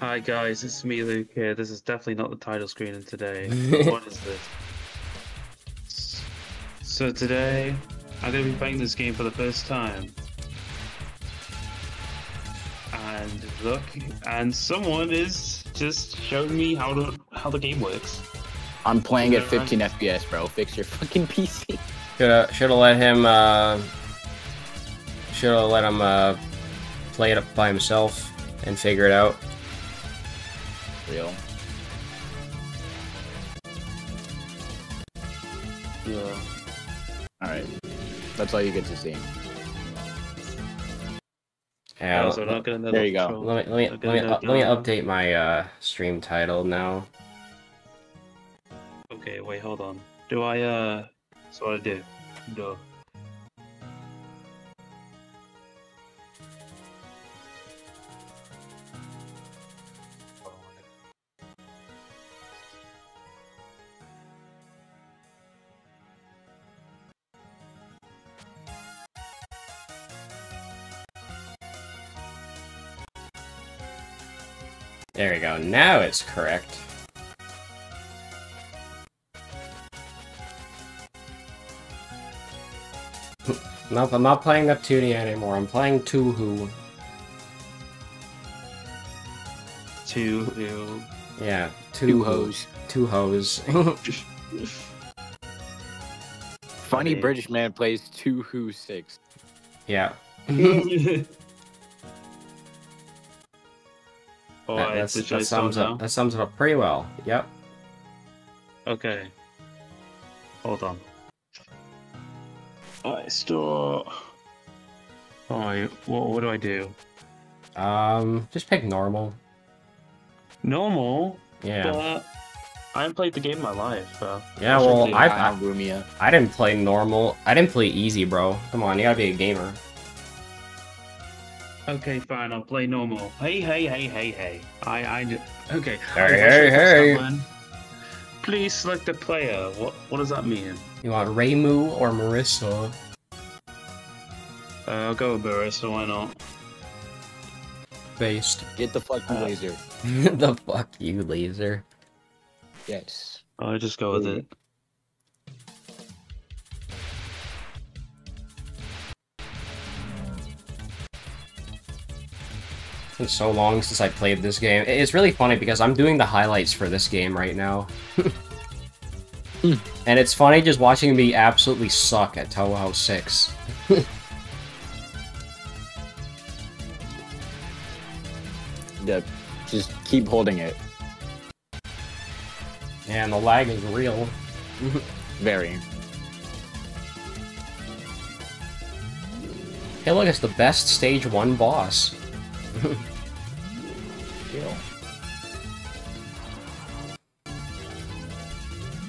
Hi guys, it's me, Luke here. This is definitely not the title screen of today. What is this? So today, I'm going to be playing this game for the first time. And look, and someone is just showing me how the game works. I'm playing at 15 FPS, bro. Fix your fucking PC. Should've let him, play it up by himself and figure it out. Real. Yeah. Alright. That's all you get to see. Yeah, also not gonna know there you go. Let me update my stream title now. Okay, wait, hold on. Do I so what I do? No. There we go, now it's correct. Nope, I'm not playing Neptunia anymore, I'm playing Touhou. Touhou. Yeah, Touhou's. Touhou's. Funny British man plays Touhou 6. Yeah. That sums it up pretty well. Yep. Okay. Hold on. I store. What do I do? Just pick normal. Normal. Yeah. But I haven't played the game in my life. So yeah. Well, I found Rumia. I didn't play normal. I didn't play easy, bro. Come on, you gotta be a gamer. Okay, fine. I'll play normal. Hey. Okay. Hey. Please select the player. What does that mean? You want Reimu or Marisa? I'll go with Marisa. Why not? Based. Get the fuck you laser. The fuck you laser. Yes. I'll just go with it. It's so long since I played this game. It's really funny because I'm doing the highlights for this game right now. And it's funny just watching me absolutely suck at Touhou 6. Yeah, just keep holding it. And the lag is real. Very. Hey look, it's the best stage 1 boss.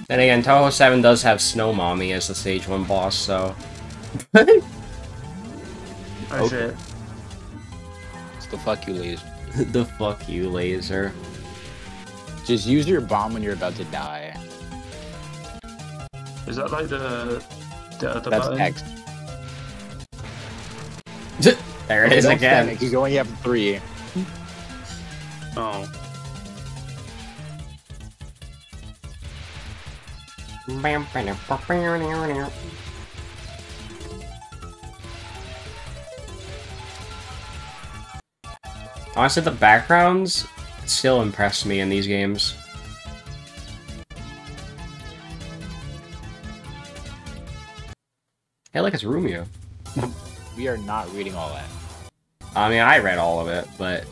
Then again, Touhou 7 does have Snow Mommy as the stage 1 boss, so. Oh okay. Shit. It's the fuck you laser. The fuck you laser. Just use your bomb when you're about to die. Is that like the that's button? X. There it is again. You only have 3. Oh. Honestly, the backgrounds still impress me in these games. Hey, look, it's Rumia. We are not reading all that. I mean, I read all of it, but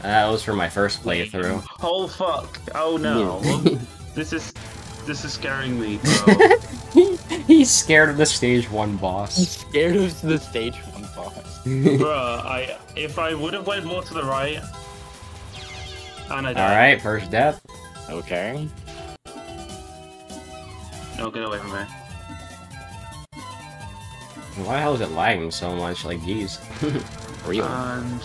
that was for my first playthrough. Oh fuck! Oh no! Yeah. This is scaring me. Bro. He's scared of the stage 1 boss. He's scared of the stage 1 boss. Bruh, if I would have went more to the right, and I died. All right, first death. Okay. No, get away from me. Why the hell is it lagging so much? Like, geez. Real. And...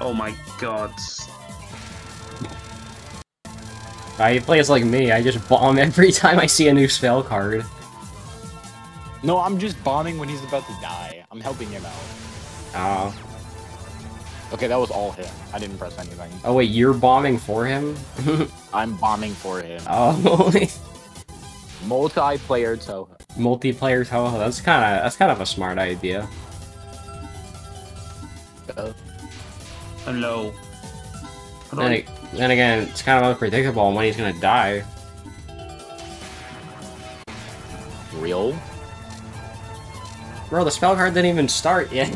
Oh my god. You play as like me, I just bomb every time I see a new spell card. No, I'm just bombing when he's about to die. I'm helping him out. Oh. Okay, that was all him. I didn't press anything. Oh wait, you're bombing for him? I'm bombing for him. Oh. Multiplayer Touhou. Multiplayer Touhou. That's kind of a smart idea. Hello. Then again, it's kind of unpredictable when he's gonna die. Real? Bro, the spell card didn't even start yet.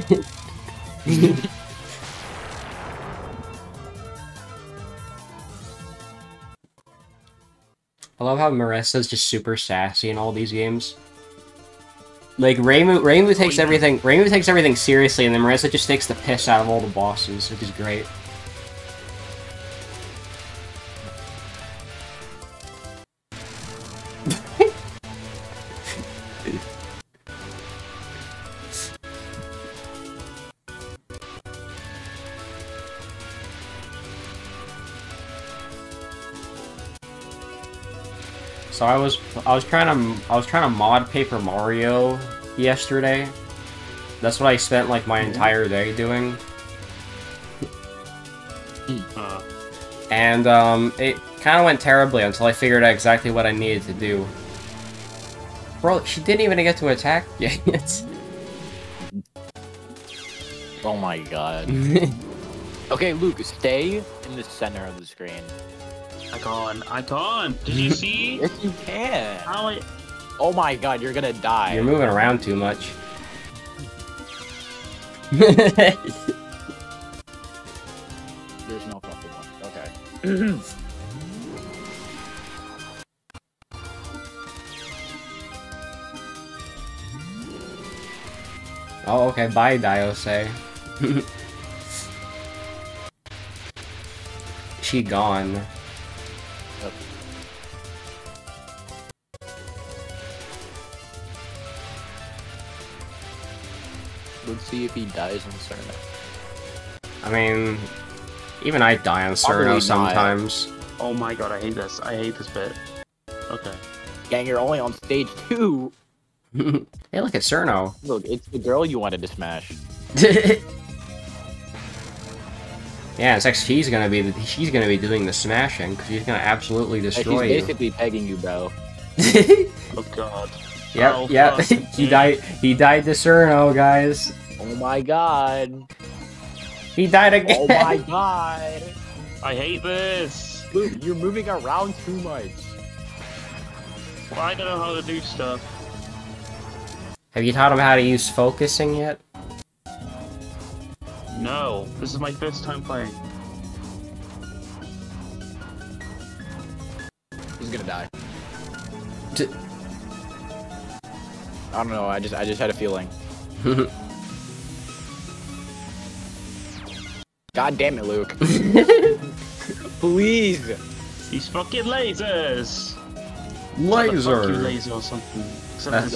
I love how Marisa's just super sassy in all these games. Like Reimu takes everything seriously, and then Marisa just takes the piss out of all the bosses, which is great. So I was trying to mod Paper Mario yesterday. That's what I spent like my entire day doing. And it kind of went terribly until I figured out exactly what I needed to do. Bro, she didn't even get to attack yet. Oh my god. Okay, Luke, stay in the center of the screen. Icon! Did you see? Yes, you can! Oh my god, you're gonna die. You're moving around too much. There's no fucking one. Okay. Oh, okay, bye, Diose. She gone. Let's see if he dies on Cirno. I mean, even I die on Cirno sometimes. Oh my god, I hate this. I hate this bit. Okay. Gang, you're only on stage 2! Hey, look at Cirno. Look, it's the girl you wanted to smash. Yeah, it's actually she's gonna be doing the smashing, because she's gonna absolutely destroy you. She's basically pegging you, bro. Oh god. Yep, oh, yep. He died to Cirno, guys. Oh my god. He died again. Oh my god. I hate this. Luke, you're moving around too much. Well, I don't know how to do stuff. Have you taught him how to use focusing yet? No. This is my first time playing. He's gonna die. I don't know, I just had a feeling. God damn it, Luke. Please! These fucking lasers! Laser! Fuck you laser or something.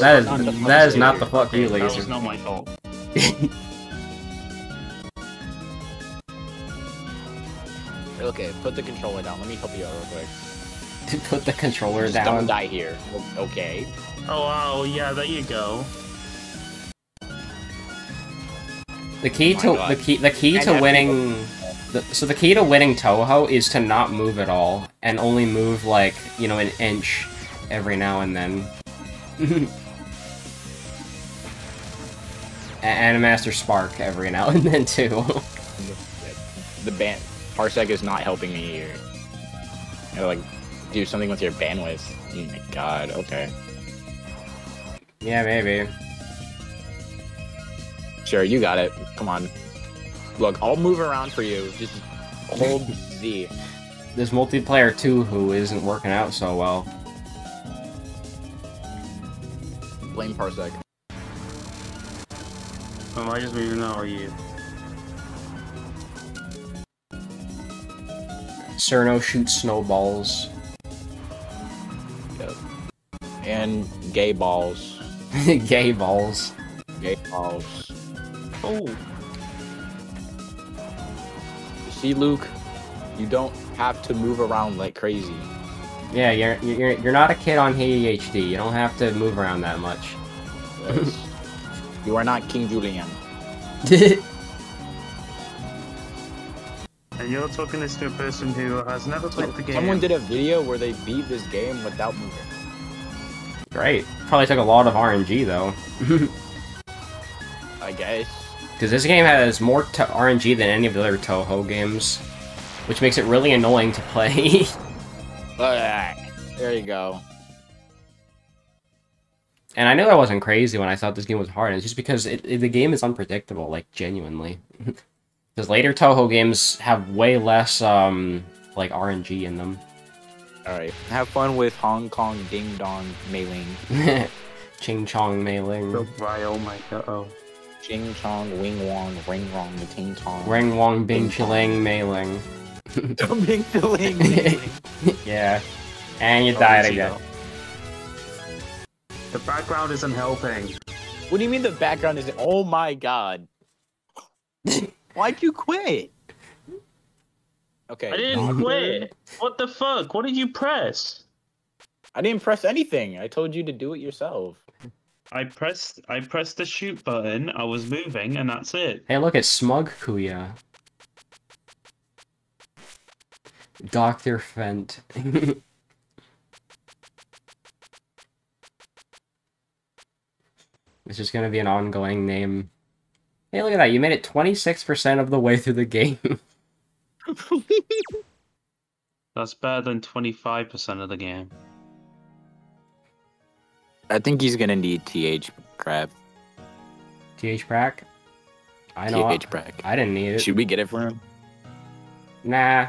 That is not the fuck you laser. That was not my fault. Okay, put the controller down. Let me help you out real quick. Put the controller just down? Don't die here. Okay. Oh wow, yeah, there you go. The key to winning Touhou is to not move at all and only move like, you know, an inch every now and then. And a Master Spark every now and then too. The band Parsec is not helping me here. You know, like do something with your bandwidth. Oh my god, okay. Yeah, maybe. Sure, you got it. Come on. Look, I'll move around for you. Just hold Z. This multiplayer Touhou isn't working out so well. Blame Parsec. Am I just moving now, or are you? Cirno shoots snowballs. Yep. And gay balls. Gay balls. Gay balls. Oh. You see, Luke, you don't have to move around like crazy. Yeah, you're not a kid on ADHD. You don't have to move around that much. Because you are not King Julian. And you're talking this to a person who has never played the game. Someone did a video where they beat this game without moving. Great. Probably took a lot of RNG though. I guess. Because this game has more RNG than any of the other Touhou games, which makes it really annoying to play. There you go. And I knew I wasn't crazy when I thought this game was hard. It's just because the game is unpredictable, like, genuinely. Because later Touhou games have way less, like, RNG in them. Alright, have fun with Hong Kong Ding Dong Meiling. Ching Chong Meiling. So dry, oh my god. Uh-oh. Ching Chong Wing Wong Ring Wong Ting Tong. Ring Wong Bing Chiling Meiling. Bing Chiling Meiling. Yeah. And you died again. The background isn't helping. What do you mean the background isn't? Oh my god. Why'd you quit? Okay. I didn't quit. What the fuck? What did you press? I didn't press anything. I told you to do it yourself. I pressed the shoot button. I was moving and that's it. Hey, look at Smug Kuya. Dr. Fent. It's just gonna be an ongoing name. Hey, look at that! You made it 26% of the way through the game. That's better than 25% of the game. I think he's gonna need THPRAC. THPRAC? I know. THPRAC. I didn't need it. Should we get it for him? Nah.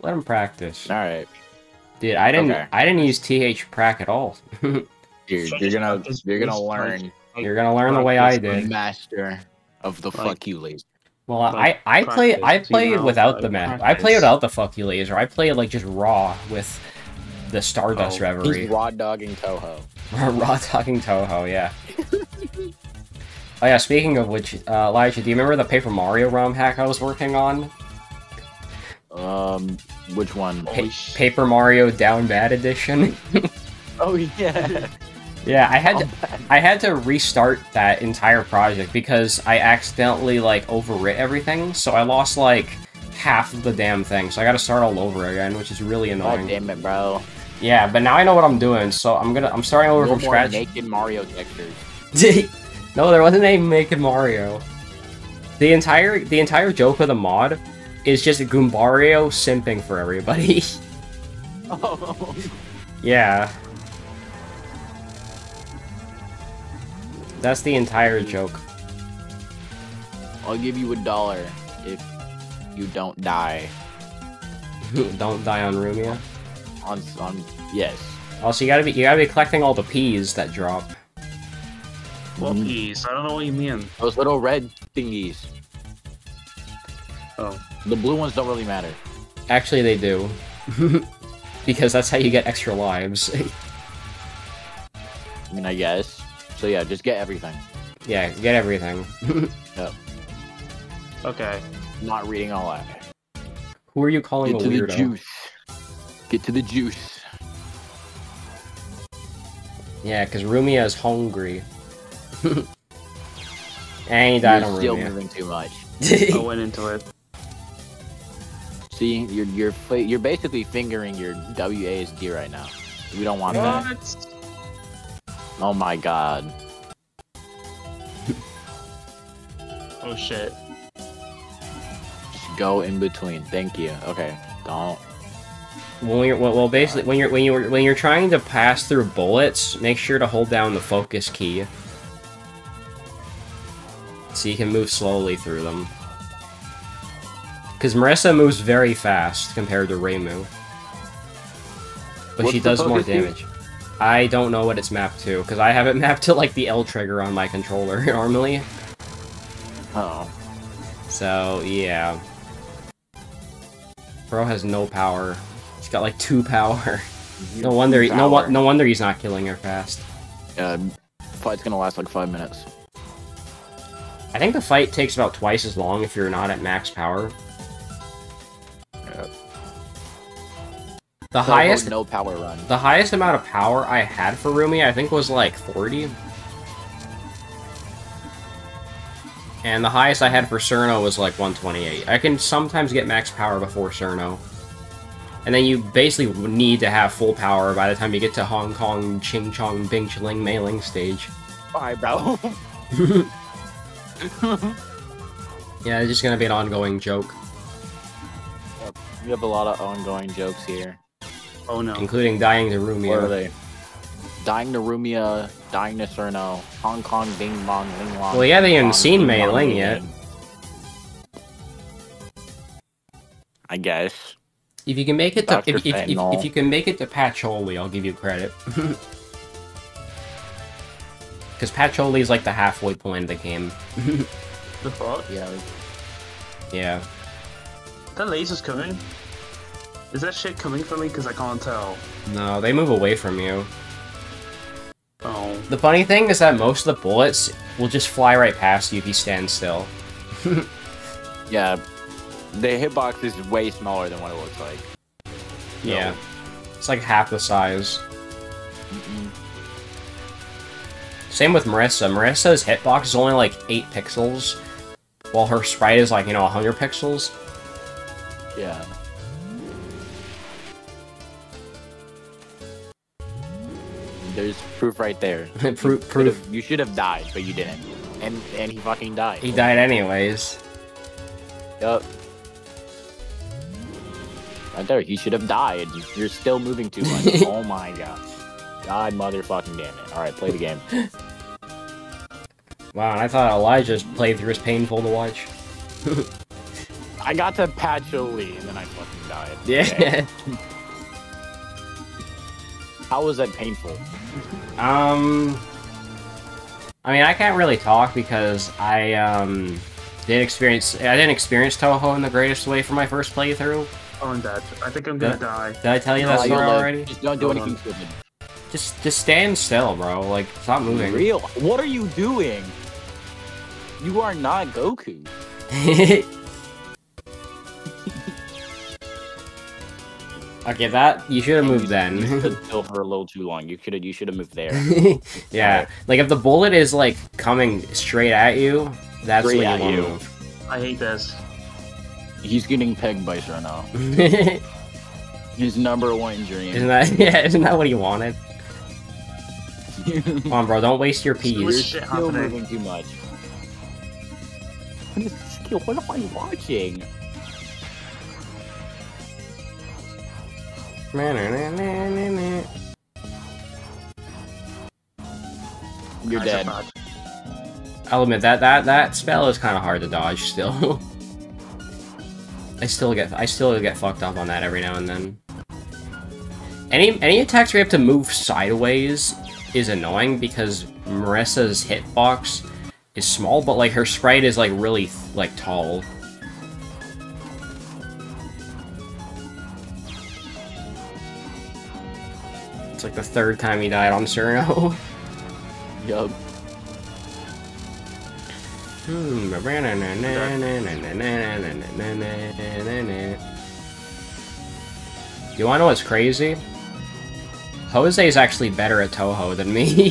Let him practice. All right. Dude, I didn't use THPRAC at all. Dude, you're gonna learn the way I did. Master of the fuck you laser. Well, I played without the map. I played without the fuck you laser. I played like just raw with the Stardust Reverie. He's raw dogging Touhou. Raw dogging Touhou, yeah. Oh yeah, speaking of which, Elijah, do you remember the Paper Mario ROM hack I was working on? Which one? Paper Mario Down Bad Edition. Oh yeah. Yeah, I had to restart that entire project because I accidentally like overwrit everything, so I lost like half of the damn thing. So I got to start all over again, which is really annoying. God damn it, bro. Yeah, but now I know what I'm doing, so I'm starting over from scratch. Naked Mario textures. No, there wasn't any naked Mario. The entire joke of the mod is just Goombario simping for everybody. Oh. Yeah. That's the entire joke. I'll give you $1 if you don't die. Don't die on Rumia? On yes. Also, you gotta be collecting all the peas that drop. What peas? I don't know what you mean. Those little red thingies. Oh. The blue ones don't really matter. Actually, they do. Because that's how you get extra lives. I mean, I guess. So yeah, just get everything. Yeah, get everything. Yep. Okay. Not reading all that. Who are you calling a weirdo? Get to the juice. Get to the juice. Yeah, because Rumia is hungry. And he died on Rumia. Still moving too much. I went into it. See, you're basically fingering your WASD right now. We don't want that. Oh my god. Oh shit. Just go in between. Thank you. Okay. Don't. Well, basically, when you're trying to pass through bullets, make sure to hold down the focus key, so you can move slowly through them. Because Marisa moves very fast compared to Reimu, but she does more damage. Key? I don't know what it's mapped to, because I have it mapped to, like, the L trigger on my controller, normally. Oh. So, yeah. Bro has no power. He's got, like, 2 power. No wonder he's not killing her fast. Fight's gonna last, like, 5 minutes. I think the fight takes about twice as long if you're not at max power. The highest no power run. The highest amount of power I had for Rumia, I think, was like 40. And the highest I had for Cirno was like 128. I can sometimes get max power before Cirno. And then you basically need to have full power by the time you get to Hong Kong, Ching Chong, Bing Chiling, Meiling stage. Bye, bro. Yeah, it's just gonna be an ongoing joke. Yep. We have a lot of ongoing jokes here. Oh no. Including dying to Rumia. Where are they? Dying to Rumia, dying to Cirno, Hong Kong, Bing Bong, Ling Long. Well, yeah, they haven't seen Meiling yet. I guess. If you can make it Dr. to if you can make it to Patchouli, I'll give you credit. Because Patchouli is like the halfway point of the game. The fuck? Yeah. Yeah. That laser's coming. Is that shit coming for me? Because I can't tell. No, they move away from you. Oh. The funny thing is that most of the bullets will just fly right past you if you stand still. Yeah. The hitbox is way smaller than what it looks like. So. Yeah. It's like half the size. Mm-mm. Same with Marisa. Marisa's hitbox is only like 8 pixels, while her sprite is like, you know, 100 pixels. Yeah. There's proof right there. proof. You should have died, but you didn't. And he fucking died. He died anyways. Yup. Right there, he should have died. You're still moving too much. Oh my god. God motherfucking damn it. Alright, play the game. Wow, and I thought Elijah's playthrough was painful to watch. I got to Patchouli, and then I fucking died. Yeah. Okay. How was that painful? I mean, I can't really talk because I, didn't experience Touhou in the greatest way for my first playthrough. Oh, I'm dead. I think I'm gonna die. Did I tell you that story already? Just don't do anything stupid. Just stand still, bro. Like, stop moving. Real. What are you doing? You are not Goku. Okay, that you should have moved then. You stood still for a little too long. You should have moved there. Yeah, right. Like if the bullet is like coming straight at you, that's straight when you want to move. I hate this. He's getting pegged by Cirno. His #1 dream. Isn't that what he wanted? Come on, bro, don't waste your peas. You're still moving too much. What is this skill? What am I watching? You're dead. I'll admit that spell is kind of hard to dodge still. I still get fucked up on that every now and then. Any attacks where you have to move sideways is annoying because Marisa's hitbox is small, but like her sprite is like really like tall. It's like the third time he died on Cirno. Yup. You wanna know what's crazy? Jose's actually better at Touhou than me.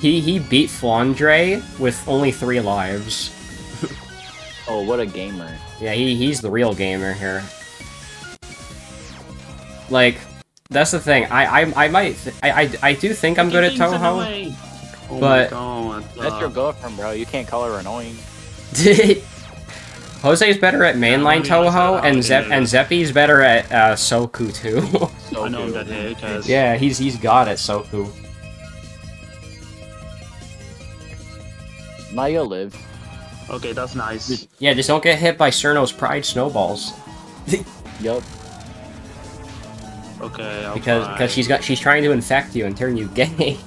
he beat Flandre with only 3 lives. Oh, what a gamer. Yeah, he's the real gamer here. Like, that's the thing. I do think I'm good at Touhou. But oh my God, that's your girlfriend, bro. You can't call her annoying. Jose's better at mainline Touhou, and Zeppy's better at Soku too. Soku. I know I'm dead here, cause... Yeah, he's god at Soku. Maya live. Okay, that's nice. Yeah, just don't get hit by Cerno's pride snowballs. Yup. Okay. I'll because she's trying to infect you and turn you gay.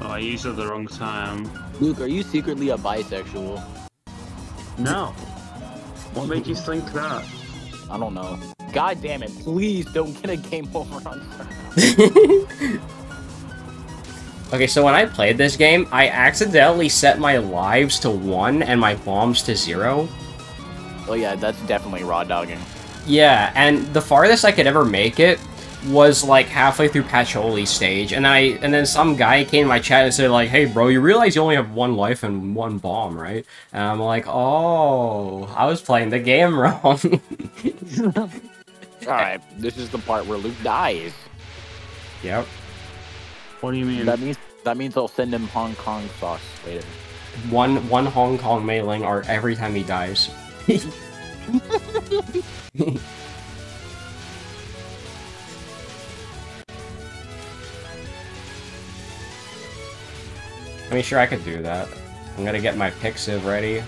Oh, I used it at the wrong time. Luke, are you secretly a bisexual? No. What made you think that? I don't know. God damn it, please don't get a game over on Cirno. Okay, so when I played this game, I accidentally set my lives to 1 and my bombs to 0. Oh yeah, that's definitely raw dogging. Yeah, and the farthest I could ever make it was like halfway through Patchouli stage, and then some guy came to my chat and said like, "Hey bro, you realize you only have one life and one bomb, right?" And I'm like, "Oh, I was playing the game wrong." Alright, this is the part where Luke dies. Yep. What do you mean? That means I'll send him Hong Kong sauce later. One Hong Kong Meiling or every time he dies. I mean, sure, I could do that. I'm gonna get my Pixiv ready.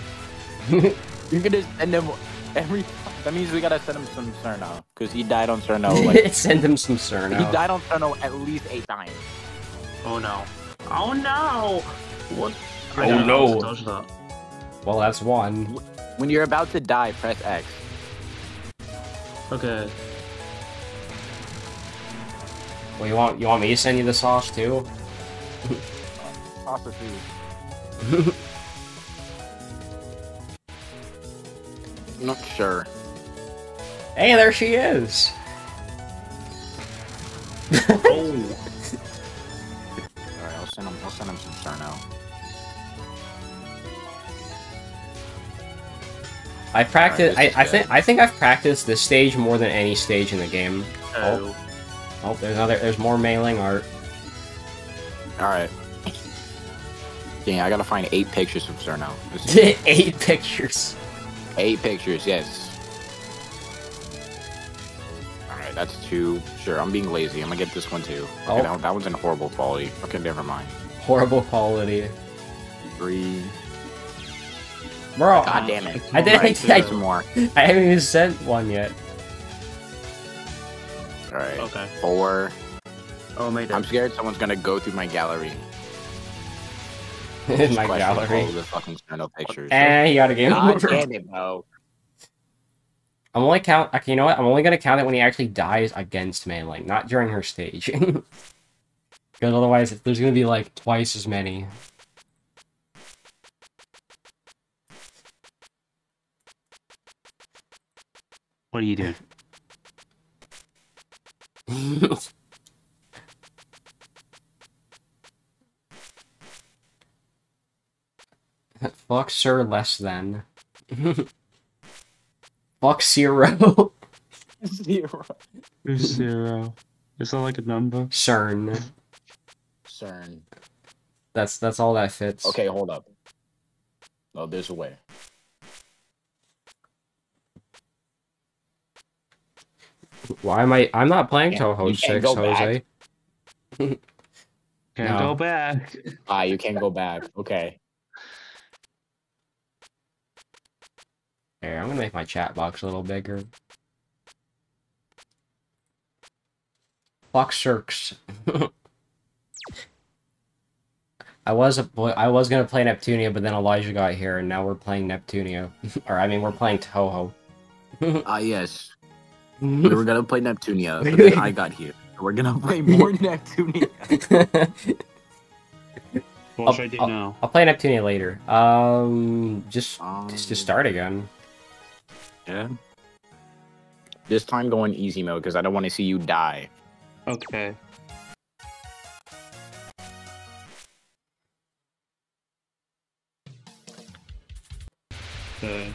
You're gonna send him every... That means we gotta send him some Cirno, because he died on Cirno, like... Send him some Cirno. He died on Cirno at least 8 times. Oh no. Oh no! What? Oh no! That. Well, that's one. When you're about to die, press X. Okay. Well, you want me to send you the sauce, too? I'm not sure. Hey, there she is. Oh. All right, I'll send him some Cirno. I practiced. Right, I think I've practiced this stage more than any stage in the game. Oh. Oh, there's another. There's more Meiling art. All right. Yeah, I gotta find 8 pictures of Cirno. 8 pictures. 8 pictures, yes. Alright, that's 2. Sure, I'm being lazy. I'm gonna get this one too. Okay, oh. that one's in horrible quality. Okay, never mind. Horrible quality. 3. Bro, god damn it. I haven't even sent one yet. Alright. Okay. 4. Oh my god. I'm scared someone's gonna go through my gallery. In my gallery. The fucking Cirno pictures. Eh, you got a game over. Damn it, bro. I'm only count. Okay, you know what? I'm only gonna count it when he actually dies against Meiling, not during her stage. Because otherwise, there's gonna be like twice as many. What are you doing? Fuck sir less than. Fuck zero. Zero. Who's zero? Is that like a number? Cern. Cern. That's all that fits. Okay, hold up. Oh, there's a way. Why am I'm not playing Touhou 6, Jose. Can't go back. Ah, you can't go back. Okay. Here, I'm gonna make my chat box a little bigger. Fuck shirks. I was gonna play Neptunia, but then Elijah got here, and now we're playing Neptunia. Or I mean, we're playing Touhou. Ah, yes. We were gonna play Neptunia, but then I got here. We're gonna play more Neptunia. What should I do now? I'll play Neptunia later. Just start again. Yeah. This time go in easy mode because I don't want to see you die. Okay. Okay.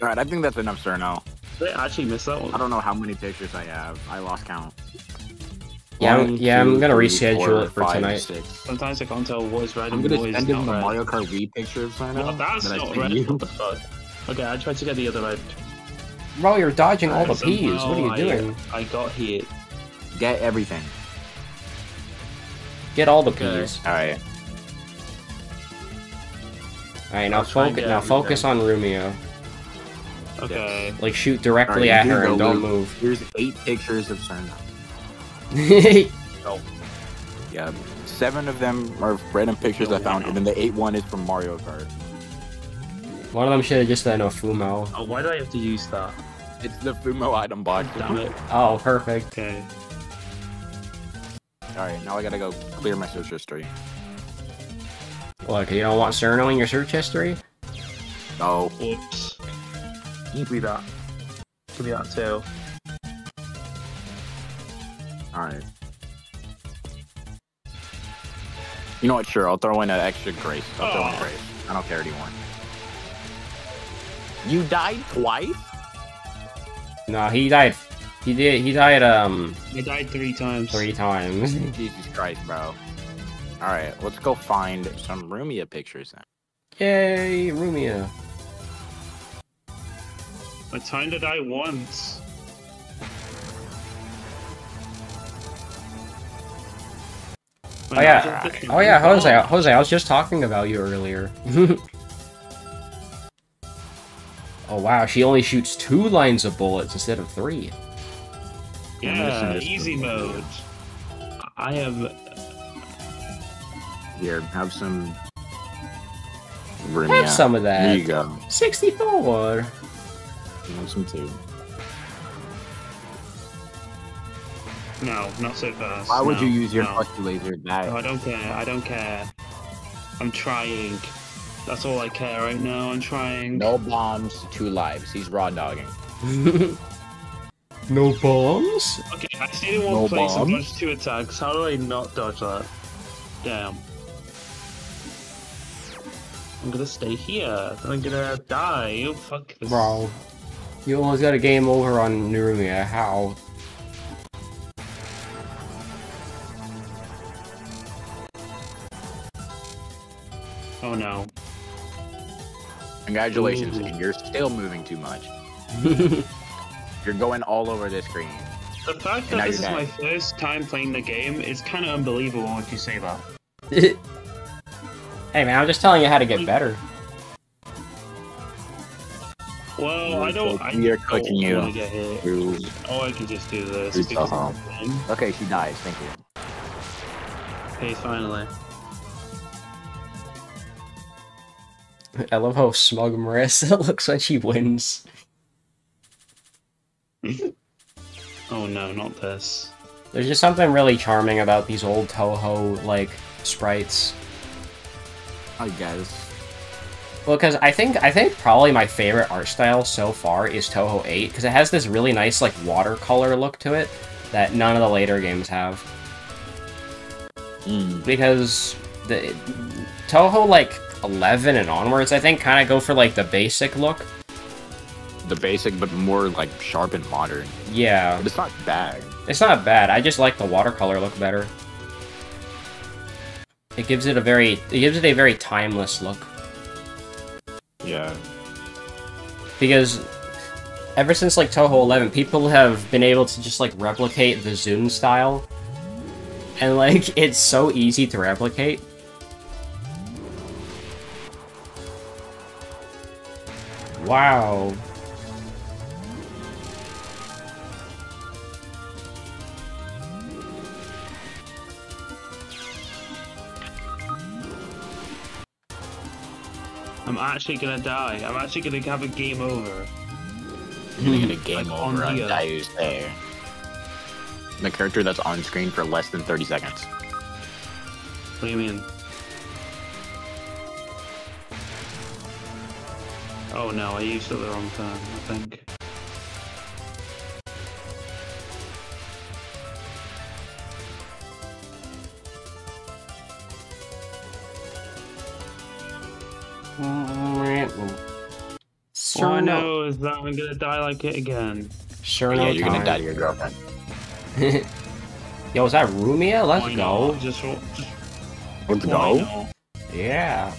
All right, I think that's enough, Cirno. Did I actually miss that one? I don't know how many pictures I have. I lost count. Yeah, I'm gonna reschedule it for tonight. Sometimes I can't tell what is right and what is not right. I'm gonna send him the Mario Kart Wii picture of Cirno. Well, that's not right. What the fuck? Okay, I tried to get the other right. Bro, you're dodging all the P's. What are you doing? I got hit. Get everything. Get all the P's. Alright. Alright, now focus on Rumia. Okay. Like, shoot directly at her and don't move. Here's 8 pictures of Cirno. Oh. Yeah, 7 of them are random pictures I found, and then the 8th one is from Mario Kart. One of them should have just done a Fumo. Oh, why do I have to use that? It's the Fumo item box. Damn it. Oh, perfect. Okay. Alright, now I gotta go clear my search history. Look, you don't want Cirno in your search history? No. Oops. Give me that. give me that too. Alright. You know what? Sure, I'll throw in an extra grace. I'll throw in grace. I don't care anymore. You died twice? No, he died. He did. He died. He died 3 times. 3 times. Jesus Christ, bro. All right, let's go find some Rumia pictures then. Yay, Rumia. I timed to die once. When oh yeah, Jose, I was just talking about you earlier. Oh wow, she only shoots 2 lines of bullets instead of 3. Yeah, easy mode. I have... Here, have some... Rumia. Have some of that. There you go. 64! Have some too. No, not so fast. Why would you use your fucking laser at that? No, I don't care, I don't care. I'm trying. That's all I care right now, I'm trying. No bombs, 2 lives. He's raw dogging. No bombs? Okay, I stayed in one place and dodged 2 attacks. How do I not dodge that? Damn. I'm gonna stay here. I'm gonna die. Oh, fuck this. Bro, you almost got a game over on Nerumia. How? Oh no. Congratulations, you're still moving too much. You're going all over the screen. The fact that this is my first time playing the game is kind of unbelievable if you say that. Hey man, I'm just telling you how to get better. Well, I don't... You're cooking you. Oh, I can just do this. Okay, she dies, thank you. Hey, finally. I love how smug Marissa looks when she wins. Oh no, not this. There's just something really charming about these old Touhou, like, sprites. I guess. Well, because I think probably my favorite art style so far is Touhou 8, because it has this really nice, like, watercolor look to it that none of the later games have. Mm. Because the Touhou, like, 11 and onwards, I think, kind of go for, like, the basic look. The basic, but more, like, sharp and modern. Yeah. But it's not bad. It's not bad. I just like the watercolor look better. It gives it a very... It gives it a very timeless look. Yeah. Because ever since, like, Touhou 11, people have been able to just, like, replicate the Zune style. And, like, it's so easy to replicate. Wow. I'm actually gonna die. I'm actually gonna have a game over. You're gonna game over on Dayu's there. The character that's on screen for less than 30 seconds. What do you mean? Oh no, I used it the wrong time, I think. All I know is that I'm gonna die like it again. Sure, yeah, you're gonna die to your girlfriend. Yo, is that Rumia? Let's go. Let's go. Yeah.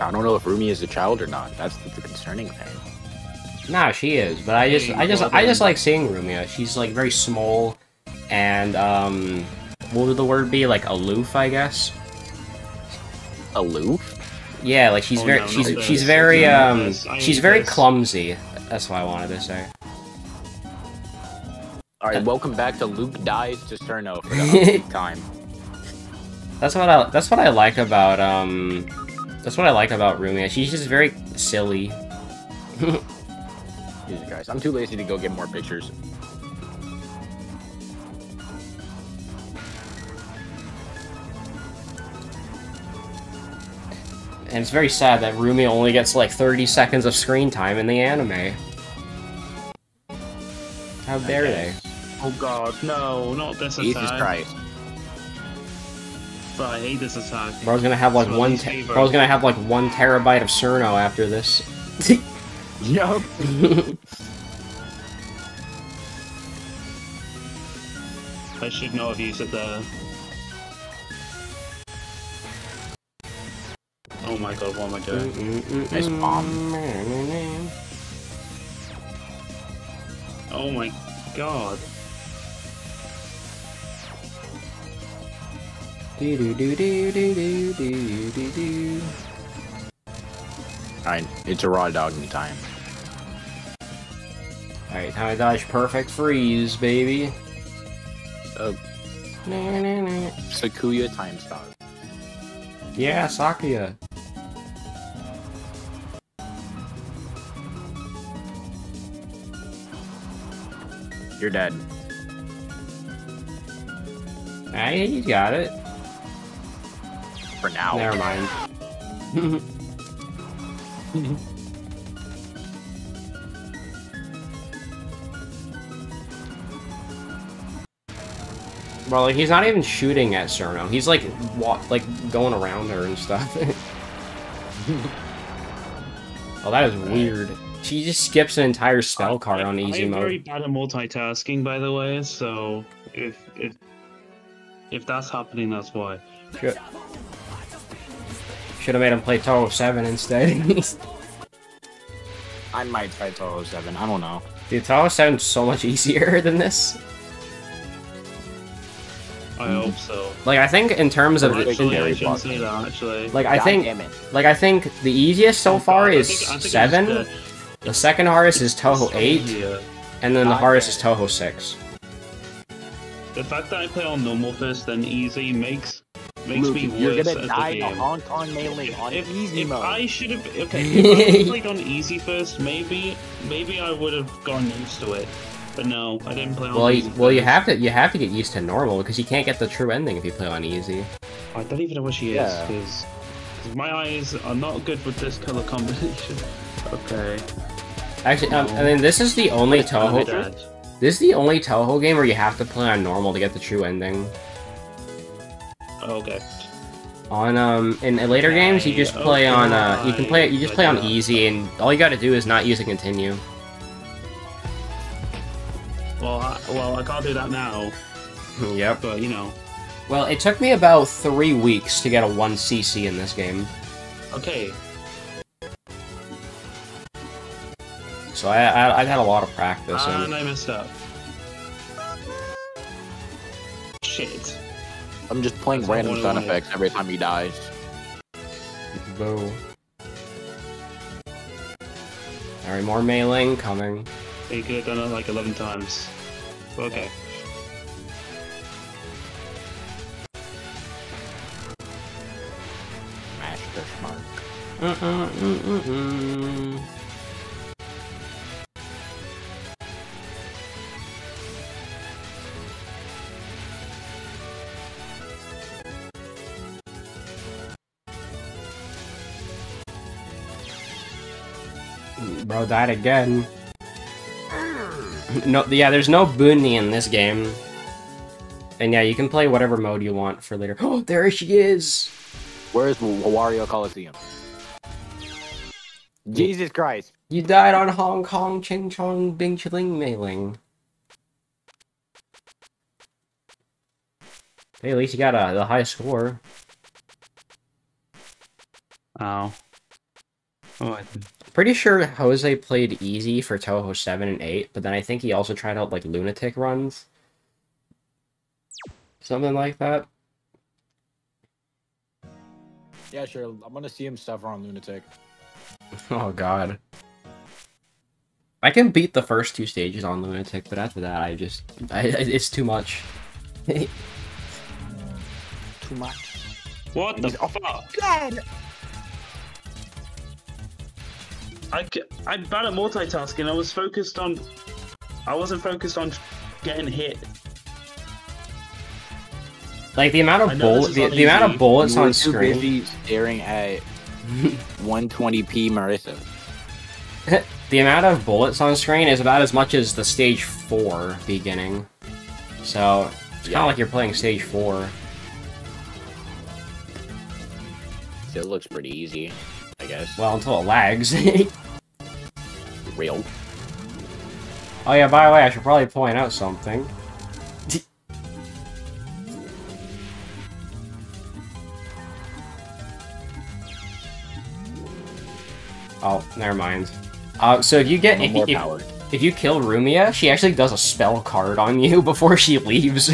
I don't know if Rumia is a child or not. That's the concerning thing. Nah, she is, but I just like seeing Rumia. She's like very small, and what would the word be? Like aloof, I guess. Aloof? Yeah, like she's very clumsy. That's what I wanted to say. All right, welcome back to Luke Dies to Cirno for the time. That's what I like about That's what I like about Rumia. She's just very silly. Jesus Christ, I'm too lazy to go get more pictures. And it's very sad that Rumia only gets like 30 seconds of screen time in the anime. How dare they? Oh god, no, not this attack. Jesus Christ. But I hate this attack. Bro's gonna have like one terabyte of Cirno after this. Yup. I should not have used it there. Oh my god, what am I doing? Nice bomb. Oh my god. Alright, it's a raw dog in time. Alright, now I dodge perfect freeze, baby. Sakuya time stop. Yeah, Sakuya. You're dead. Hey, you got it. For now. Never mind. Bro, like, he's not even shooting at Cirno. He's like going around her and stuff. Oh, that is weird. She just skips an entire spell card on easy mode. I'm very bad at multitasking, by the way. So if that's happening, that's why. Should have made him play Touhou 7 instead. I might try Touhou 7. I don't know. Dude, Touhou 7's so much easier than this. I hope so. Like, I think in terms of I think the easiest so far is seven. The second hardest is Touhou 8, and then the hardest is Touhou 6. The fact that I play on normal first then easy makes Luke, me worse. You're gonna die to Hong Meiling on easy mode. I should have if I played on easy first, maybe I would have gotten used to it. But no, I didn't play on easy. Well, you have to get used to normal because you can't get the true ending if you play on easy. I don't even know what she is because my eyes are not good with this color combination. Okay. Actually, I mean, this is the only Touhou. This is the only Touhou game where you have to play on normal to get the true ending. Okay. On in later games, you just play on you just play on easy, and all you got to do is not use a continue. Well, I can't do that now. Yep. But, you know. Well, it took me about 3 weeks to get a 1cc in this game. Okay. So I've had a lot of practice. And I messed up. Shit. I'm just playing random sound effects every time he dies. Boo. Alright, more Meiling coming. You could have done it like 11 times. Okay. Smash this mark. Bro died again. No, yeah, there's no Bunny in this game. And yeah, you can play whatever mode you want for later. Oh, there she is! Where's Wario Coliseum? Jesus Christ! You died on Hong Kong, Ching Chong, Bing Chiling, Meiling. Hey, at least you got the high score. Ow. Oh, pretty sure Jose played easy for Touhou 7 and 8, but then I think he also tried out, like, lunatic runs. Something like that. Yeah, sure. I'm gonna see him suffer on lunatic. Oh, God. I can beat the first 2 stages on lunatic, but after that, it's too much. Too much. What the fuck? God! I'm bad at multitasking. I wasn't focused on getting hit. Like the amount of bullets. The amount of bullets on screen. Staring at 120p Marisa. The amount of bullets on screen is about as much as the Stage 4 beginning. So, it's kind of like you're playing Stage 4. It looks pretty easy, I guess. Well, until it lags. Real. Oh yeah, by the way, I should probably point out something. Oh, never mind. So if you get if you kill Rumia, she actually does a spell card on you before she leaves.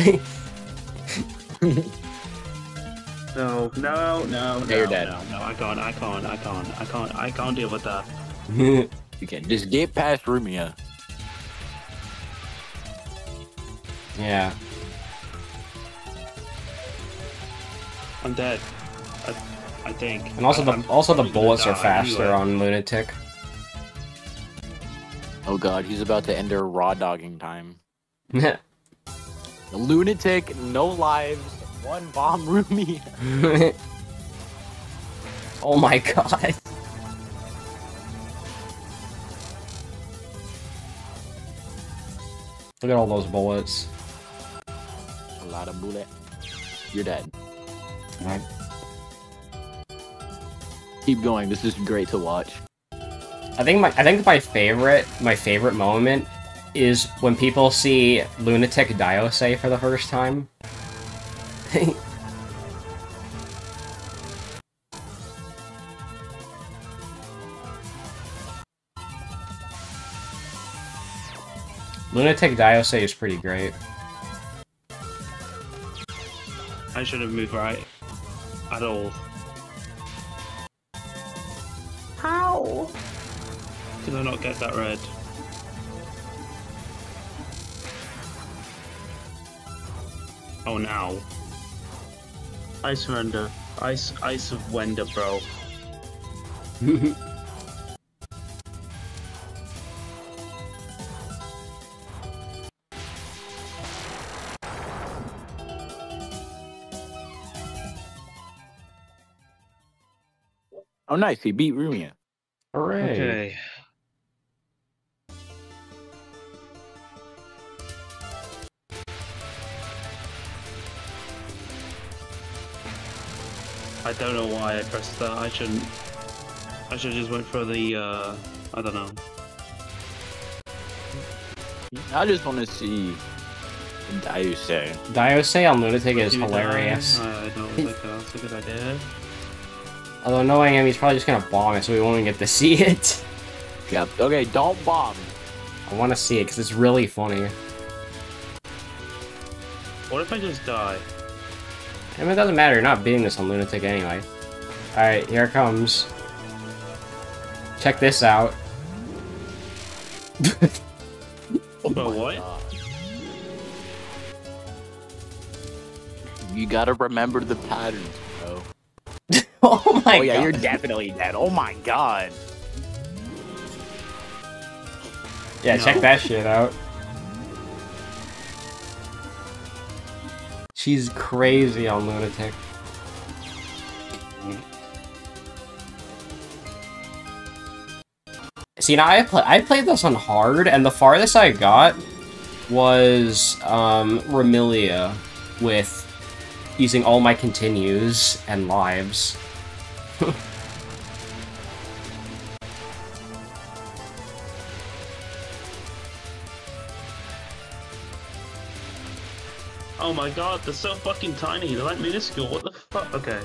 No, you're dead. No, I can't deal with that. You can just get past Rumia. Yeah. I'm dead. I think. And also the bullets are faster on Lunatic. Oh god, he's about to end her raw dogging time. Lunatic, no lives, one bomb Rumia. Oh my god. Look at all those bullets. A lot of bullets. You're dead. Alright. Keep going, this is great to watch. I think my favorite moment is when people see Lunatic Diosei for the first time. Lunatic Diosei is pretty great. I should have moved right at all. How? Did I not get that red? Oh, now. I surrender. I surrender, bro. Oh, nice. He beat Rumia. Hooray. Okay. I don't know why I pressed that. I should just went for the, I don't know. I just want to see Diosei. Diosei on Lunatic is hilarious. I don't think that's a good idea. Although knowing him, he's probably just gonna bomb it, so we won't even get to see it. Yep. Okay, don't bomb. I want to see it because it's really funny. What if I just die? I mean, it doesn't matter. You're not beating this on Lunatic anyway. All right, here it comes. Check this out. Oh what? God. You gotta remember the patterns, bro. Oh my god. Oh yeah, god. You're definitely dead. Oh my god. Yeah, no. Check that shit out. She's crazy on Lunatic. See, now I played this on hard, and the farthest I got was Remilia with using all my continues and lives. Oh my god, they're so fucking tiny, they're like minuscule, what the fuck? Okay.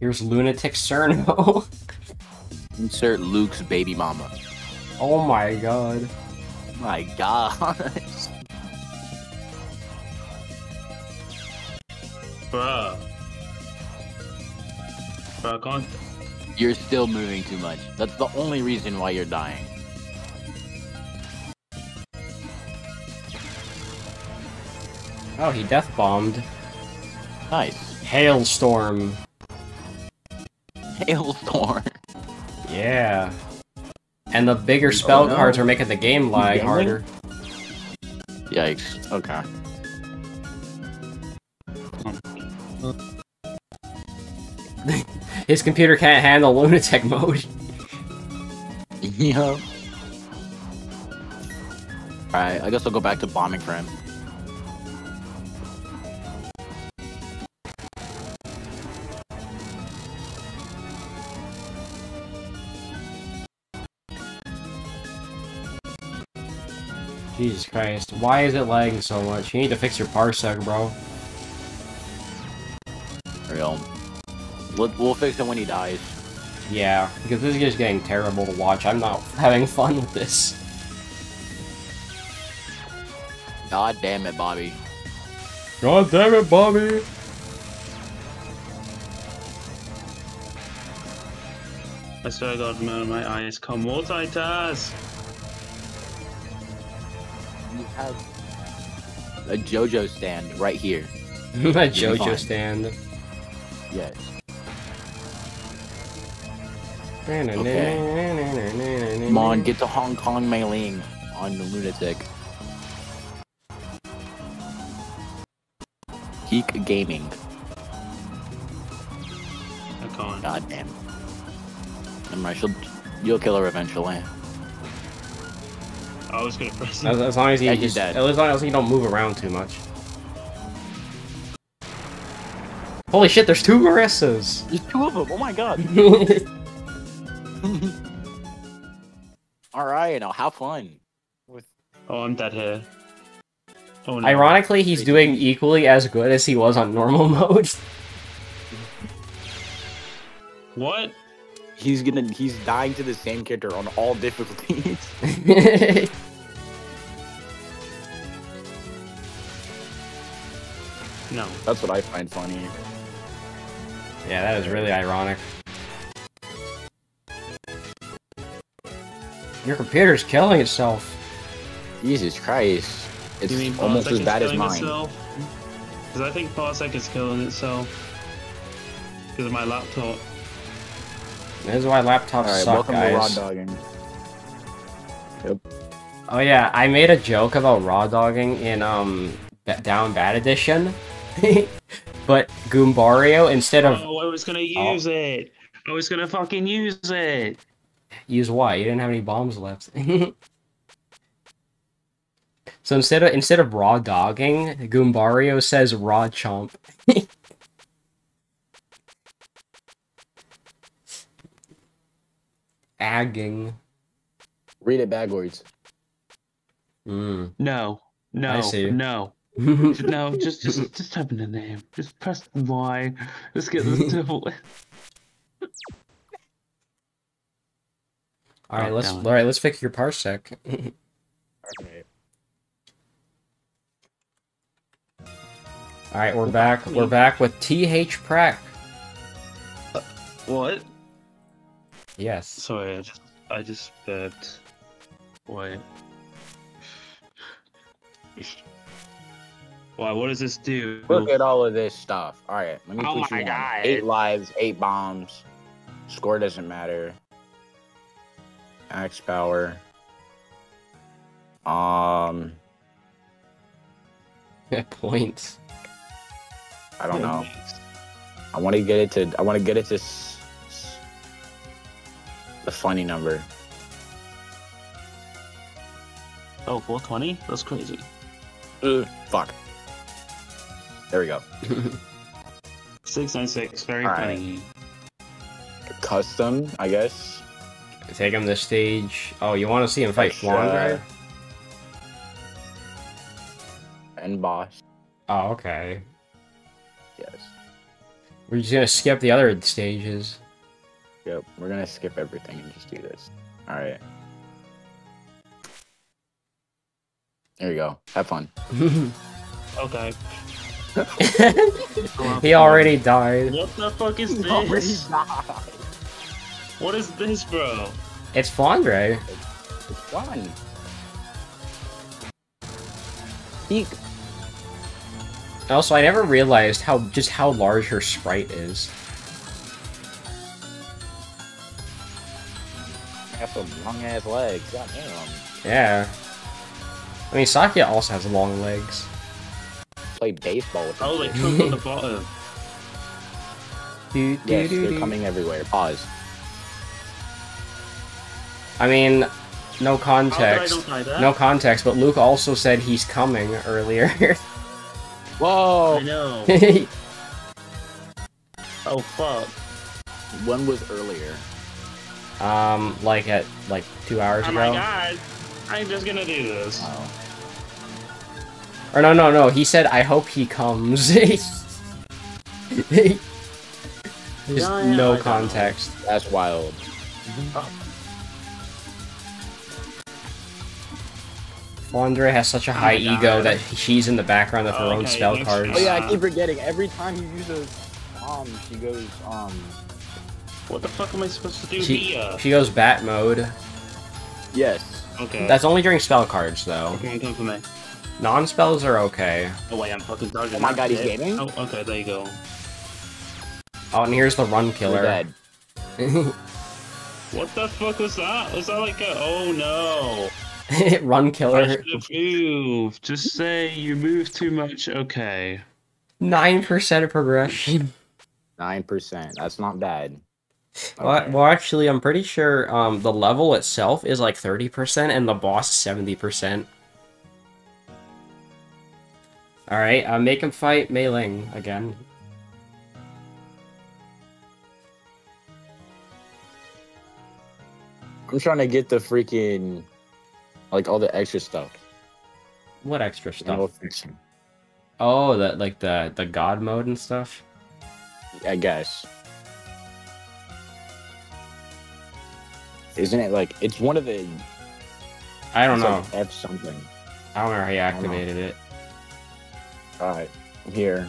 Here's Lunatic Cirno. Insert Luke's baby mama. Oh my god. My god. Bruh. Bruh, go on. You're still moving too much. That's the only reason why you're dying. Oh, he death bombed. Nice. Hailstorm. Hailstorm. Yeah. And the bigger spell cards are making the game lag harder. Yikes. Okay. His computer can't handle lunatic mode. Yo. Alright, I guess I'll go back to bombing for him. Jesus Christ, why is it lagging so much? You need to fix your Parsec, bro. Real. We'll fix it when he dies. Yeah, because this is just getting terrible to watch. I'm not having fun with this. God damn it, Bobby. God damn it, Bobby! I swear to God, man, my eyes come multitask! You have a JoJo stand right here. A JoJo stand. Yes. Okay. Come on, get to Hong Kong Meiling on the lunatic. Geek gaming. God damn. I'm right. You'll kill her eventually. I was gonna press him. As long as you just, as long as you don't move around too much. Holy shit! There's two Marisas. There's two of them. Oh my god. All right, now have fun. With... Oh, I'm dead here. Oh, no. Ironically, he's doing equally as good as he was on normal mode. What? He's dying to the same character on all difficulties. No. That's what I find funny. Yeah, that is really ironic. Your computer's killing itself. Jesus Christ. It's almost as bad as mine. Because I think Parsec is killing itself. Because of my laptop. This is why laptops suck, guys. Welcome to raw dogging. Yep. Oh yeah, I made a joke about raw dogging in Down Bad Edition, but Goombario instead of I was gonna use it. I was gonna fucking use it. Use what? You didn't have any bombs left. So instead of raw dogging, Goombario says raw chomp. Agging. Read it backwards. Mm. No. No. I see. No. No, just type in the name. Just press Y. Let's get this devil. Alright, let's fix your Parsec. Alright. Alright, we're back. We're back with THPRAC. What? Yes. Sorry, I just burped. Wait. Wow, what does this do? Look at all of this stuff. Alright, let me put you on. 8 lives, 8 bombs. Score doesn't matter. Axe power. Points. I don't know. I want to get it to. I want to get it to the funny number. Oh, 420? That's crazy. Fuck. There we go. 696. Very funny. Right. Custom, I guess. Take him to stage. Oh, you want to see him fight Flounder? And boss. Oh, okay. Yes. We're just gonna skip the other stages. Yep, we're gonna skip everything and just do this. Alright. There you go. Have fun. Okay. He already died. What the fuck is this? What is this, bro? It's Flandre. It's fun. Eek. Also, I never realized just how large her sprite is. I have some long-ass legs. Goddamn. Yeah. I mean, Sakuya also has long legs. Play baseball with them. Oh, they come on the bottom. Yes, they're coming everywhere. Pause. I mean, no context. No context, but Luke also said he's coming earlier. Whoa! I know. Oh, fuck. When was earlier? Like at, like, 2 hours ago. Oh my god! I'm just gonna do this. Oh. Or no, no, no, he said, I hope he comes. There's no context. That's wild. Flandre has such a high ego that she's in the background of her own spell cards. Oh yeah, I keep forgetting. Every time you use a bomb, she goes, What the fuck am I supposed to do? She goes bat mode. Yes. Okay. That's only during spell cards, though. Okay, come for me. Non-spells are okay. Oh wait, I'm fucking dodging. Oh my god, he's gaming? Oh, okay, there you go. Oh, and here's the run killer. Dead. What the fuck was that? Was that like a... Oh no. Run killer. I should've moved. Just say you move too much, okay. 9% of progression. 9%, that's not bad. Okay. Well, actually, I'm pretty sure the level itself is like 30% and the boss 70%. Alright, make him fight Meiling again. I'm trying to get the freaking... Like, all the extra stuff. What extra stuff? Oh, that like, the god mode and stuff? I guess. Isn't it like... It's one of the... I don't know. Like F something. I don't know how he activated it. Alright, here.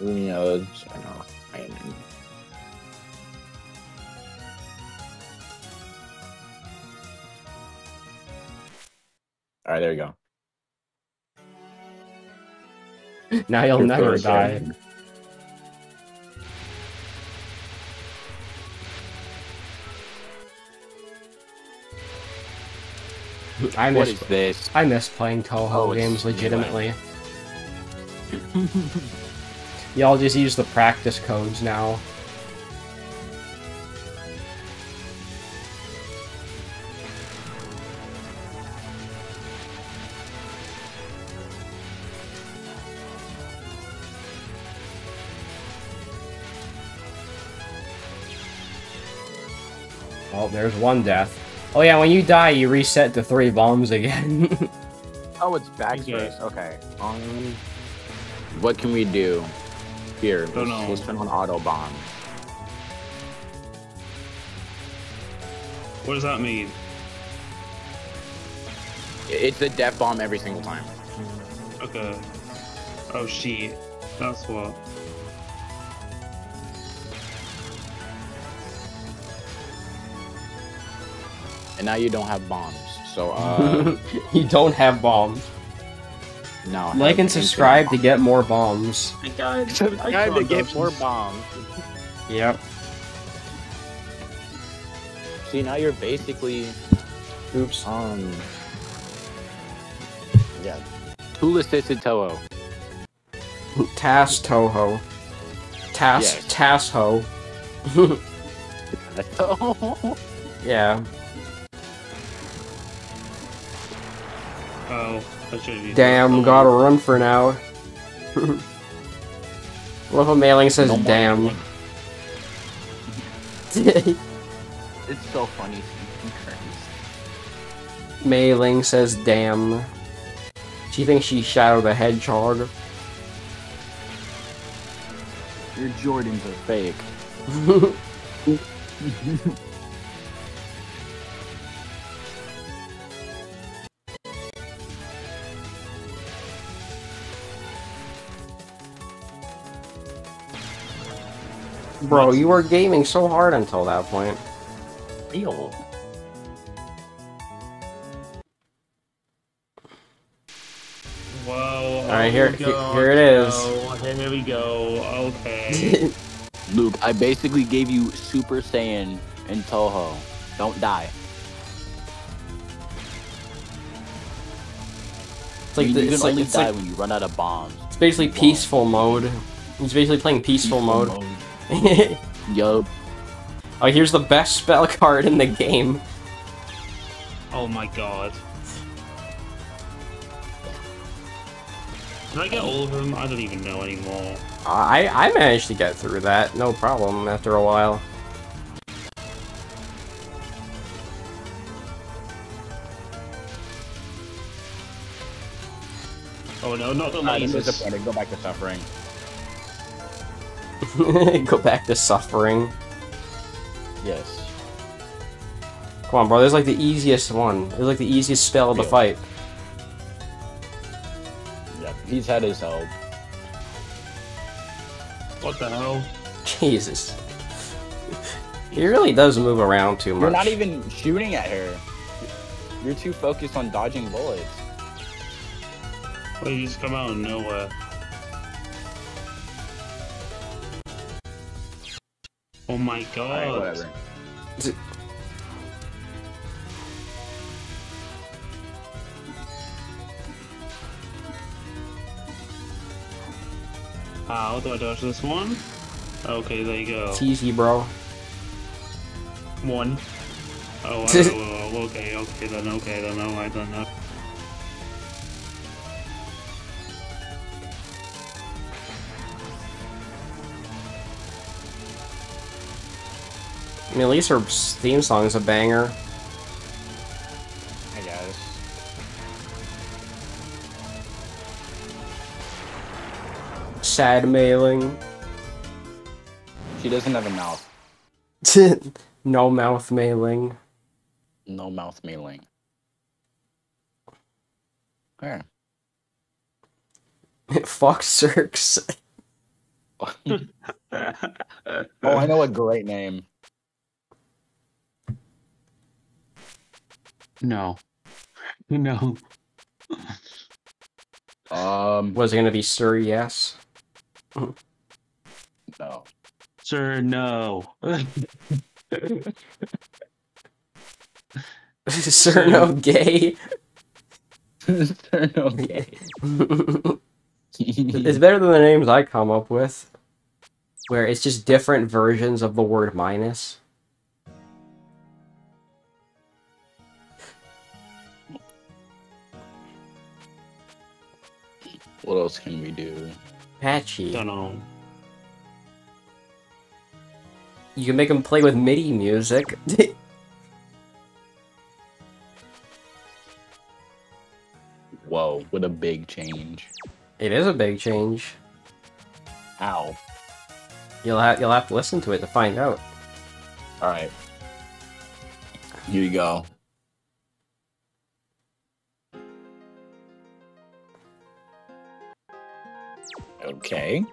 Lumiodes, I know. Alright, there you go. Now you'll never die. I miss playing Touhou games, legitimately. Y'all just use the practice codes now. Oh, there's one death. Oh yeah, when you die, you reset to 3 bombs again. Oh, it's backspace. Okay. What can we do here? We'll spend on auto bomb. What does that mean? It's the death bomb every single time. Okay. Oh shit. That's what. And now you don't have bombs, so, You don't have bombs. No. Like and subscribe to get more bombs. My god. Subscribe to get more bombs. Yep. See, now you're basically... Oops. Yeah. Tool-assisted Touhou. Task Touhou. Task... Task Ho. Yeah. Oh, damn, gotta run for now. What if a Meiling says damn? It's so funny. Meiling says damn. She thinks she's Shadow the Hedgehog. Your Jordans are fake. Bro, you were gaming so hard until that point. Real. Whoa. Alright, here it is. Oh, here we go. Okay. Luke, I basically gave you Super Saiyan and Touhou. Don't die. It's like you can only die when you run out of bombs. It's basically peaceful mode. He's basically playing peaceful mode. Yup. Oh, here's the best spell card in the game. Oh my god. Did I get all of them? I don't even know anymore. I managed to get through that, no problem, after a while. Oh no, not the lasers. This is disappointing. Go back to suffering. Go back to suffering. Yes. Come on, bro. There's like the easiest one. There's like the easiest spell of the fight. Yep, he's had his help. What the hell? Jesus. He really does move around too much. You're not even shooting at her. You're too focused on dodging bullets. Well, you just come out of nowhere. Oh my god. All right, whatever. How do I dodge this one? Okay, there you go. It's easy, bro. One. Oh, oh, okay then, oh, I don't know. I mean, at least her theme song is a banger. I guess. Sad Meiling. She doesn't have a mouth. No mouth Meiling. No mouth Meiling. Where? Fuck Cirks. Oh, I know a great name. No. No. Was it gonna be Sir Yes? No. Sir No. Sir No Gay? Sir No Gay. It's better than the names I come up with. Where it's just different versions of the word minus. What else can we do? Patchy. Don't know. You can make him play with MIDI music. Whoa, what a big change. It is a big change. Ow. You'll have to listen to it to find out. Alright. Here you go. Okay.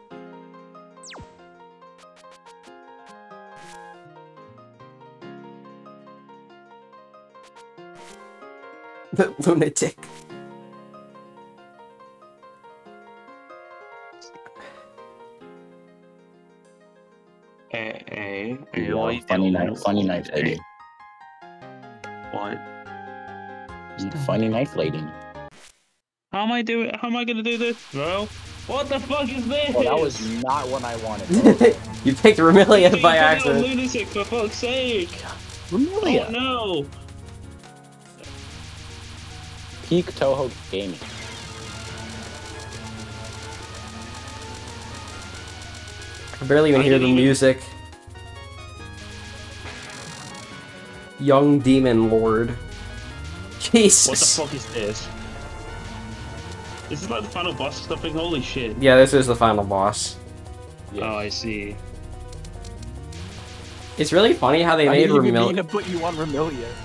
The lunatic. Hey, what are you doing? Funny knife lady. What? Funny knife lady. How am I gonna do this, bro? What the fuck is this? Well, that was not what I wanted. You picked Remilia by accident. You lunatic, for fuck's sake! Remilia! Oh, no! Peak Touhou Gaming. I barely even hear the music. Young Demon Lord. Jesus! What the fuck is this? This is like the final boss stuffing, holy shit. Yeah, this is the final boss. Yeah. Oh, I see. It's really funny how they made Remilia.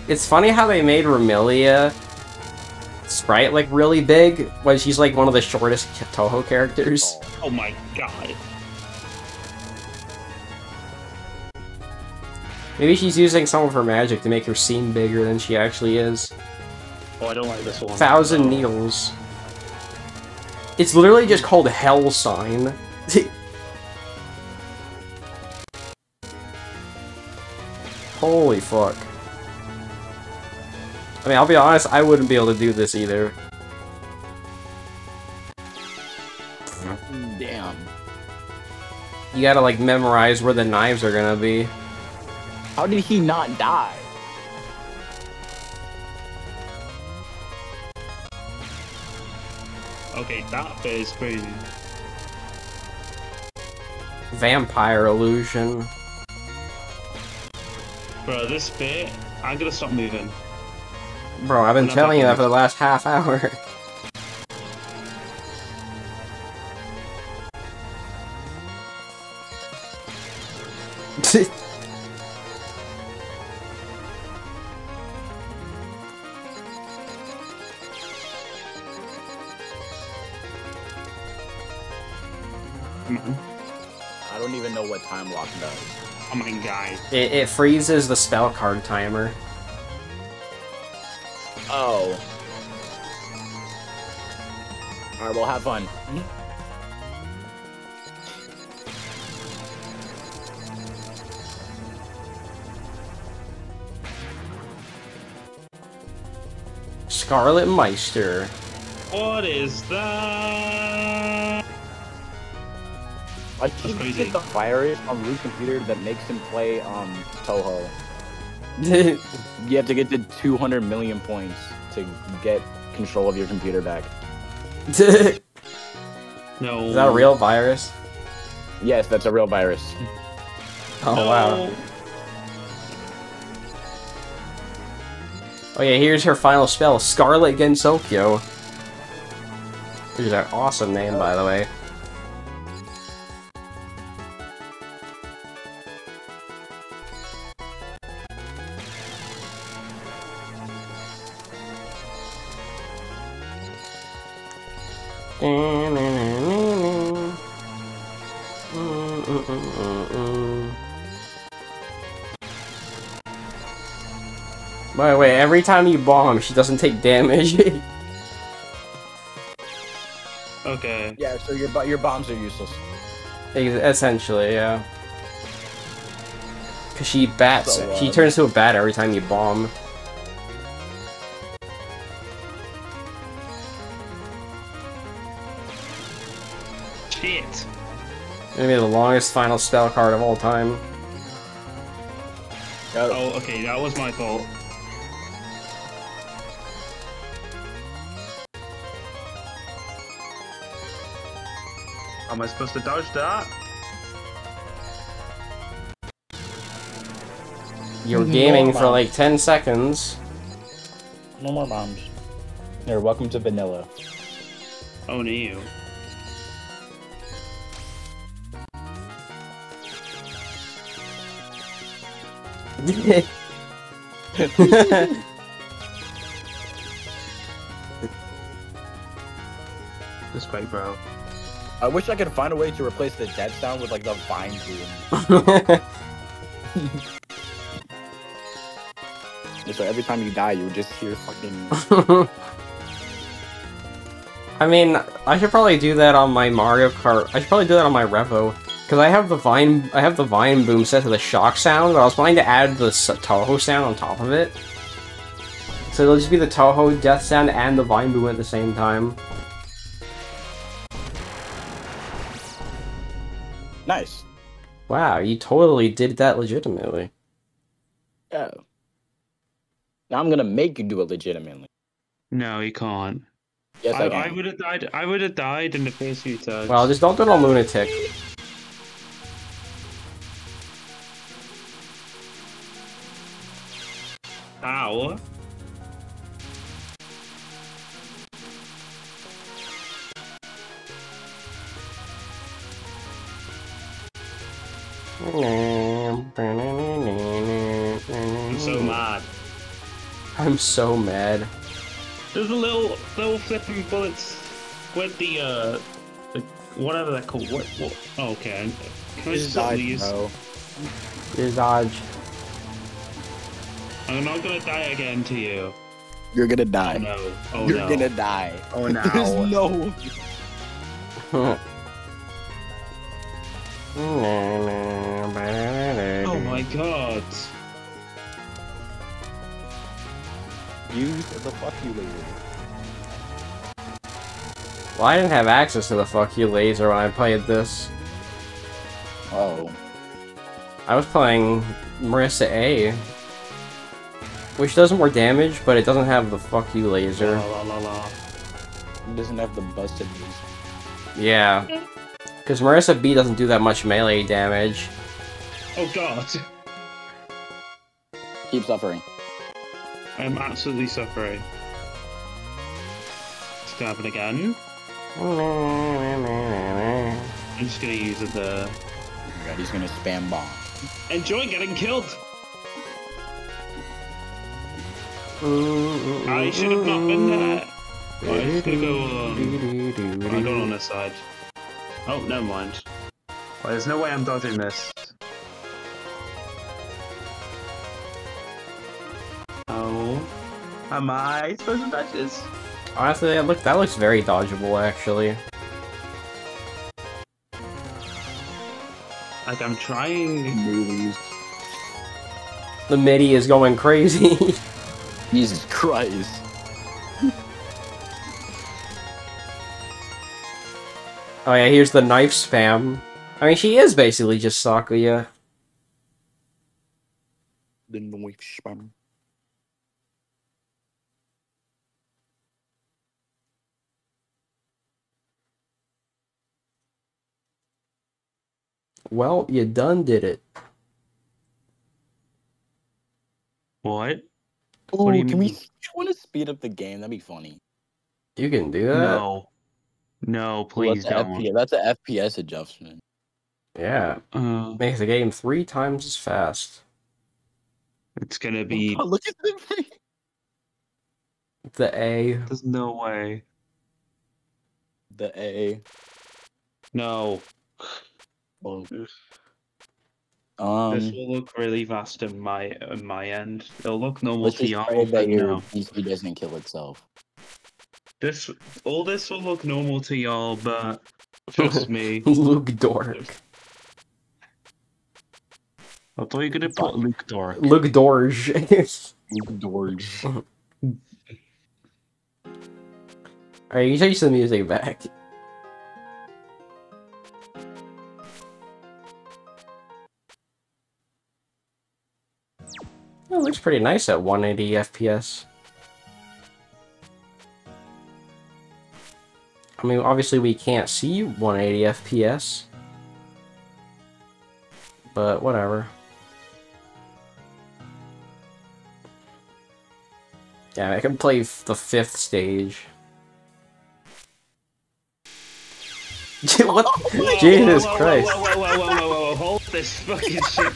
It's funny how they made Remilia sprite like really big when she's like one of the shortest Touhou characters. Oh my god. Maybe she's using some of her magic to make her seem bigger than she actually is. Oh, I don't like this one. Thousand Needles. It's literally just called Hell Sign. Holy fuck. I mean, I'll be honest, I wouldn't be able to do this either. Damn. gotta like memorize where the knives are gonna be. How did he not die? Okay, that bit is crazy. Vampire illusion. Bro, this bit, I'm gonna stop moving. Bro, I've been telling you that for the last half hour. I don't even know what time lock does. Oh my god. It freezes the spell card timer. Oh. Alright, well, have fun. Scarlet Meister. What is that? I keep getting the virus on Luke's computer that makes him play Touhou. You have to get to 200 million points to get control of your computer back. No. Is that a real virus? Yes, that's a real virus. Oh, no. Wow. Oh yeah, here's her final spell, Scarlet Gensokyo. Which is an awesome name, by the way. By the way, every time you bomb, she doesn't take damage. Okay. Yeah, so your bombs are useless. Essentially, yeah. Cause she bats. So, she turns to a bat every time you bomb. Shit. Maybe the longest final spell card of all time. Oh, okay, that was my fault. Am I supposed to dodge that? You're gaming for like 10 seconds. No more bombs. Here, welcome to vanilla. Oh, no. You. This way, bro. I wish I could find a way to replace the dead sound with, like, the vine boom. So every time you die, you just hear fucking... I mean, I should probably do that on my Mario Kart. I should probably do that on my Revo. Because I have the vine boom set to the shock sound, but I was planning to add the Touhou sound on top of it. So it'll just be the Touhou death sound and the vine boom at the same time. Nice. Wow, you totally did that legitimately. Oh. Now I'm gonna make you do it legitimately. No, you can't. Yes, I can. I would have died in the first few turns. Well, just don't do it on Lunatic. Ow. I'm so mad. I'm so mad. There's a little flipping bullets with the whatever they're called. What? Oh, okay. Can I stop these? It's odd. I'm not gonna die again to you. You're gonna die. Oh, no. Oh, You're gonna die. Oh no. There's no. Oh my god. Use the fuck you laser. Well, I didn't have access to the fuck you laser when I played this. Oh. I was playing Marisa A, which does more damage, but it doesn't have the fuck you laser. La, la, la, la. It doesn't have the busted music. Yeah. Because Marisa B doesn't do that much melee damage. Oh god. Keep suffering. I'm absolutely suffering. Stab it again. I'm just gonna use it there. He's gonna spam bomb. Enjoy getting killed! I should have not been there! Right, I'm just gonna go on. I'm going on this side. Oh, never mind. Well, there's no way I'm dodging this. Oh. Am I supposed to dodge this? Honestly, that looks very dodgeable, actually. Like, I'm trying movies. The MIDI is going crazy. Jesus Christ. Oh yeah, here's the knife spam. I mean, she is basically just Sakuya. The knife spam. Well, you done did it. What? Oh, can we want to speed up the game? That'd be funny. You can do that. No. No, please don't. That's an FPS adjustment. Yeah. Makes the game 3 times as fast. It's gonna be... Oh, look at the... The A. There's no way. The A. No. Oh. This will look really fast in my end. It'll look normal to your end. Let's just pray that your PC doesn't kill itself. All this will look normal to y'all, but trust me. Luke Dork. I thought you were gonna put Luke Dork. Luke Dorge. Luke Dorge. Alright, you change the music back. It looks pretty nice at 180 FPS. I mean, obviously we can't see 180 FPS. But whatever. Yeah, I can play the 5th stage. What? Whoa, Jesus Christ. Whoa, hold this fucking shit.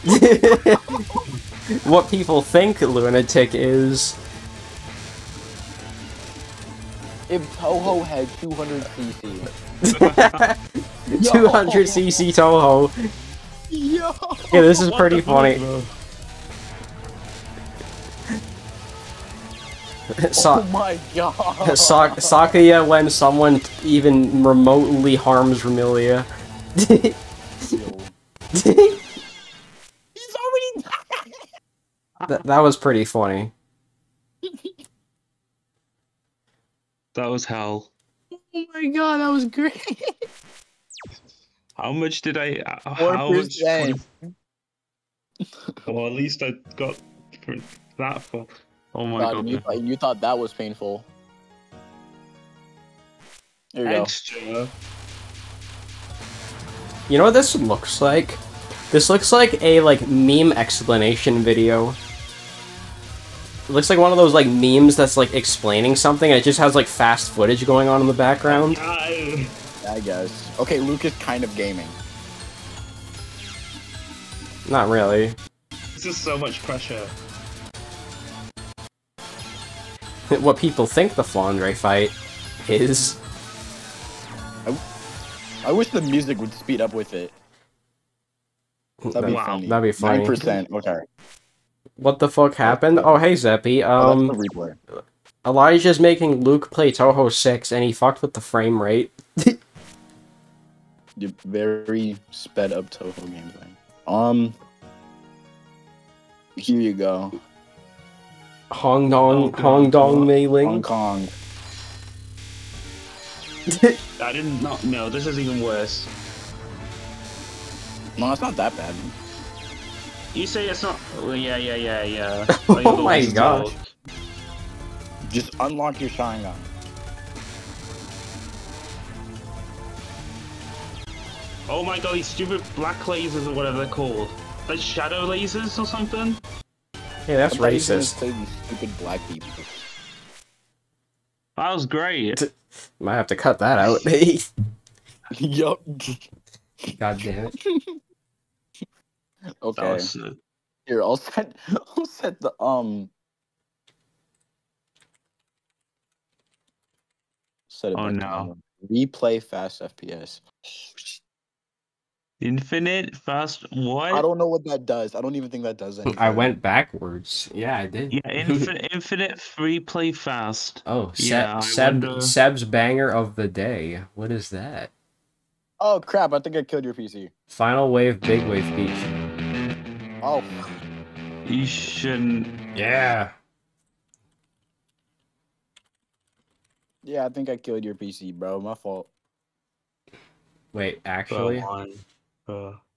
What people think lunatic is. If Touhou had 200cc. 200cc Touhou. Yo! Yeah, this is pretty funny. Oh my god! Sakuya, when someone even remotely harms Remilia. That was pretty funny. That was hell. Oh my god, that was great. How much did I... How much... Well, at least I got that for... Oh my god. You thought that was painful. There you go. You know what this looks like? This looks like a, meme explanation video. It looks like one of those, memes that's, explaining something, and it just has, fast footage going on in the background. Yeah, I guess. Okay, Luke is kind of gaming. Not really. This is so much pressure. What people think the Flandre fight is... I wish the music would speed up with it. That'd be funny. 9%, okay. What the fuck happened? Oh, hey, Zeppy. Elijah's making Luke play Touhou 6, and he fucked with the frame rate. Very sped up Touhou gameplay. Here you go. Hong Dong Meiling. Hong Kong. I did not know. This is even worse. No, it's not that bad. You say it's not. Well, yeah. Like, oh my gosh. Just unlock your Sharingan. Oh my god, these stupid black lasers or whatever they're called. Like shadow lasers or something? Hey, that's racist. These stupid black people. That was great. Might have to cut that out. Yup. God damn it. Okay. Here, I'll set the set it. Oh no. Replay fast FPS. Infinite fast what? I don't know what that does. I don't even think that does anything. I went backwards. Yeah, I did. Yeah, infinite free play fast. Oh, yeah, Seb's banger of the day. What is that? Oh crap, I think I killed your PC. Final wave, big wave speech. Oh. You shouldn't. Yeah. Yeah, I think I killed your PC, bro. My fault. Wait, actually?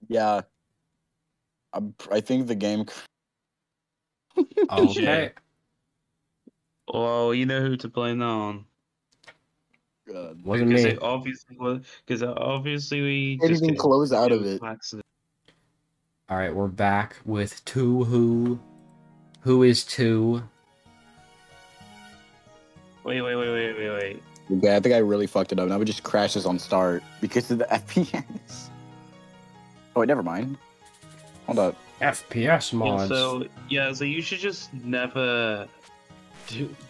Yeah. I think the game... Okay. Oh, you know who to blame that on. God. Wasn't me. Because obviously we didn't even close out of it. Alright, we're back with Touhou. Who is Touhou? Wait. Yeah, I think I really fucked it up. And I would just crash this on start because of the FPS. Oh, wait, never mind. Hold up. FPS mods. Yeah, so you should just never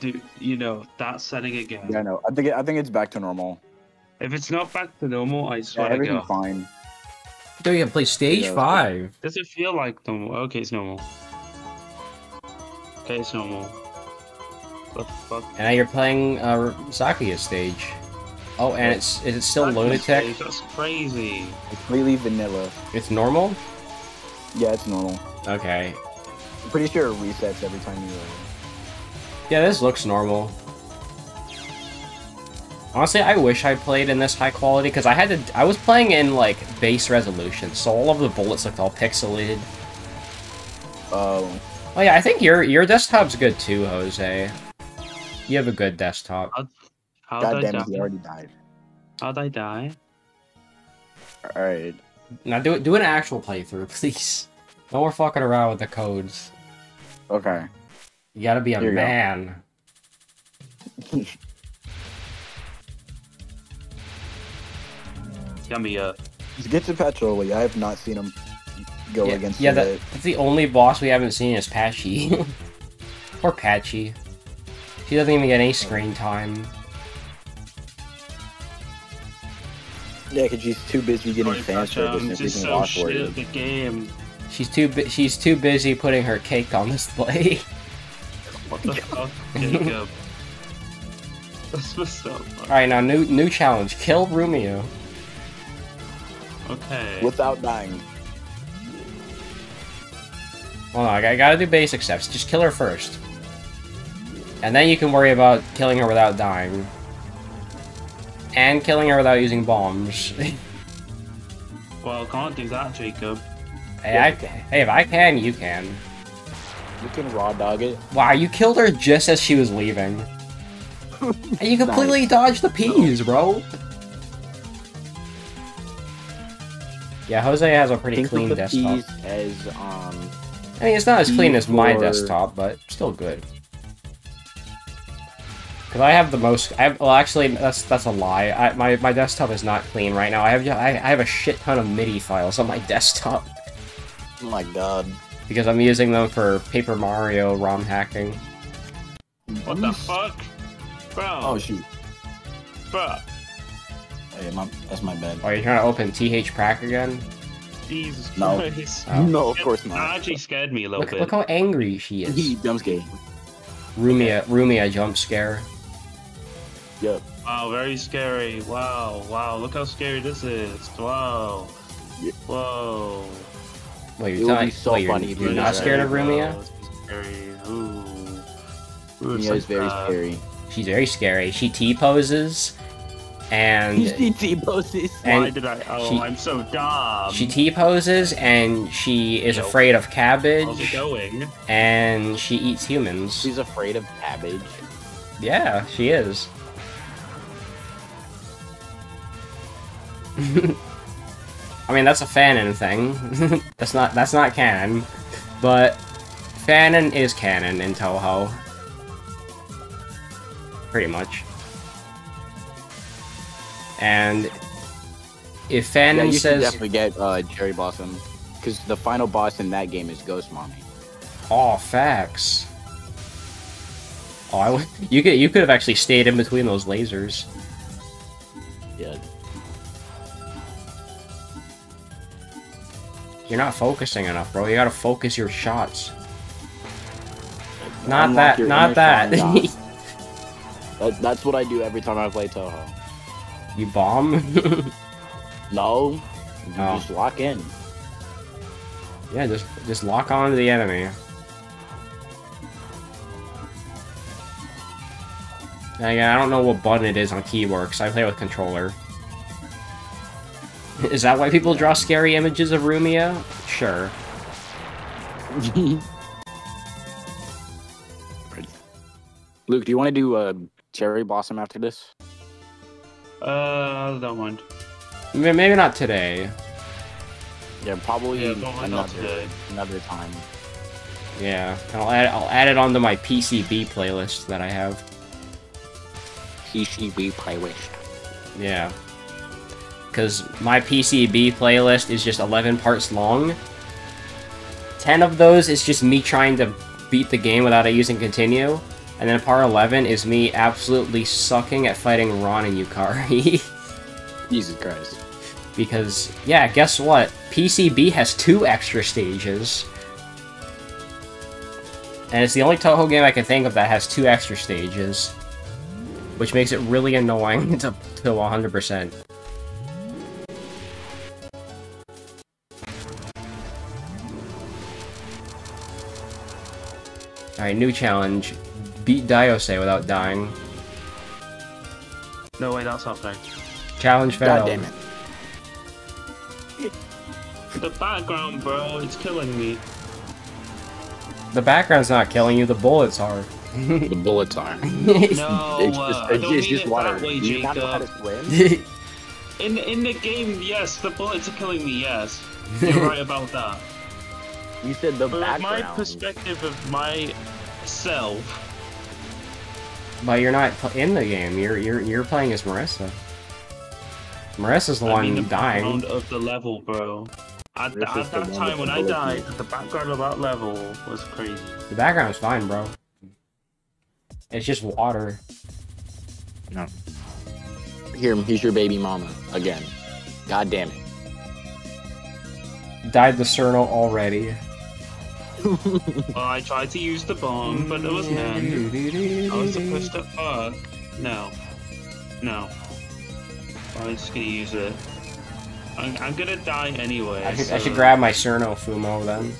do you know, that setting again. Yeah, no, I think it's back to normal. If it's not back to normal, I swear to God. Everything's fine. Don't you play stage 5? Does it feel like normal? Okay, it's normal. Okay, it's normal. What the fuck? And now you're playing Sakuya stage. Oh, and is it still Lunatic? Stage, that's crazy. It's really vanilla. It's normal? Yeah, it's normal. Okay. I'm pretty sure it resets every time you leave. Yeah, this looks normal. Honestly, I wish I played in this high quality, because I was playing in, like, base resolution, so all of the bullets looked all pixelated. Oh. Oh yeah, I think your desktop's good too, Jose. You have a good desktop. God damn it, he already died. How'd I die? Alright. Now do an actual playthrough, please. No more fucking around with the codes. Okay. You gotta be a man. Yummy up. Just get to Patchouli, I have not seen him go against him. Yeah, that's the only boss we haven't seen is Patchy. Or Patchy. She doesn't even get any screen time. Yeah, because she's too busy getting fan service and everything lost for the game. She's too busy putting her cake on display. What the fuck, Jacob? That's what's up. Alright, now new challenge. Kill Rumia. Okay. Without dying. Hold on, I gotta do basic steps. Just kill her first. And then you can worry about killing her without dying. And killing her without using bombs. Well, can't do that, Jacob. Hey, hey, if I can, you can. You can raw dog it. Wow, you killed her just as she was leaving. And you completely dodged the peas, bro. Yeah, Jose has a pretty clean desktop. I mean, it's not as clean as my desktop, but still good. Cause I have the most. Well, actually, that's a lie. My desktop is not clean right now. I have a shit ton of MIDI files on my desktop. Oh my god. Because I'm using them for Paper Mario ROM hacking. What the fuck, bro? Oh shoot, bro. Hey, that's my bad. Oh, are you trying to open THPRAC again? Jesus Christ! No, no, of course not. She scared me a little bit. Look how angry she is. He jump scare. Rumia jump scare. Yep. Wow, very scary. Wow. Look how scary this is. Wow. Yep. Whoa. Wait, you're not, so wait, you're not scared of Rumia? Rumia is very scary. She's very scary. She T-poses. And she T-poses. Why did I? Oh, I'm so dumb. She T-poses and she is afraid of cabbage. How's it going? And she eats humans. She's afraid of cabbage. Yeah, she is. I mean, that's a fanon thing. that's not canon, but fanon is canon in Touhou. Pretty much. And if Fanon says, should definitely get Cherry Blossom, because the final boss in that game is Ghost Mommy. Oh, facts. Oh, you could have actually stayed in between those lasers. Yeah. You're not focusing enough, bro. You gotta focus your shots. Not that. Not that. That's what I do every time I play Touhou. You bomb? No. You just lock in. Yeah, just lock on to the enemy. And again, I don't know what button it is on keyboard, because I play with controller. Is that why people draw scary images of Rumia? Sure. Luke, do you want to do Cherry Blossom after this? Don't mind. Maybe not today. Yeah, probably another time. Yeah, I'll add it onto my PCB playlist that I have. PCB playlist. Yeah. Because my PCB playlist is just 11 parts long. 10 of those is just me trying to beat the game without it using continue. And then part 11 is me absolutely sucking at fighting Ron and Yukari. Jesus Christ. Because, yeah, guess what? PCB has 2 extra stages. And it's the only Touhou game I can think of that has 2 extra stages. Which makes it really annoying to 100%. Alright, new challenge. Beat Diose without dying. No way, that's happening. Challenge failed. God damn it. The background, bro, it's killing me. The background's not killing you, the bullets are. The bullets are. No, it's just water. Way, do you not know how to swim? In the game, yes, the bullets are killing me, yes. You're right about that. You said the background. From my perspective of myself. But you're not in the game. You're playing as Marisa. Marisa's the one dying. I mean the background of the level, bro. At that time when I died, the background of that level was crazy. The background's fine, bro. It's just water. No. Here, he's your baby mama again. God damn it. Died the Cirno already. Well, I tried to use the bomb, but it wasn't. I was supposed to fuck. No. I'm just gonna use it. I'm gonna die anyway. I should grab my Cirno Fumo then.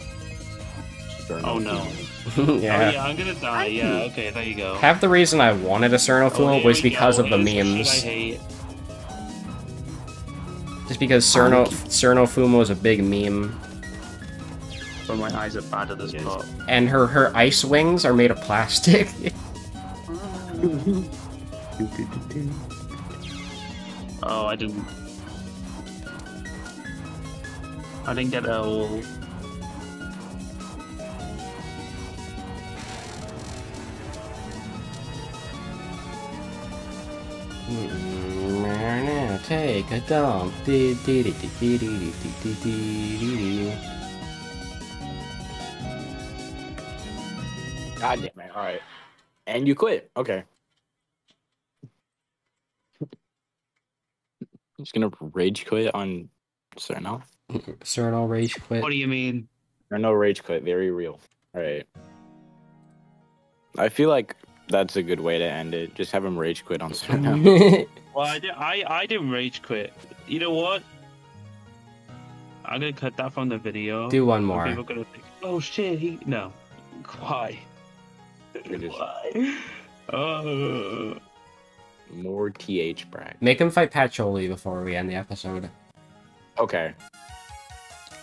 Oh no. Yeah. Oh, yeah, I'm gonna die. Yeah, okay, there you go. Half the reason I wanted a Cirno Fumo was because of the memes. I hate. Just because Cirno Fumo is a big meme. But my eyes are bad at this point. And her ice wings are made of plastic. Oh, I didn't get a whole. Take a dump. God damn it! All right, and you quit. Okay, I'm just gonna rage quit on Cirno. Cirno rage quit. What do you mean? Cirno rage quit. Very real. All right. I feel like that's a good way to end it. Just have him rage quit on Cirno. Well, I didn't rage quit. You know what? I'm gonna cut that from the video. Do one more. People gonna think, oh shit, he no. Why? Why? Oh. More THPRAC. Make him fight Patchouli before we end the episode. Okay.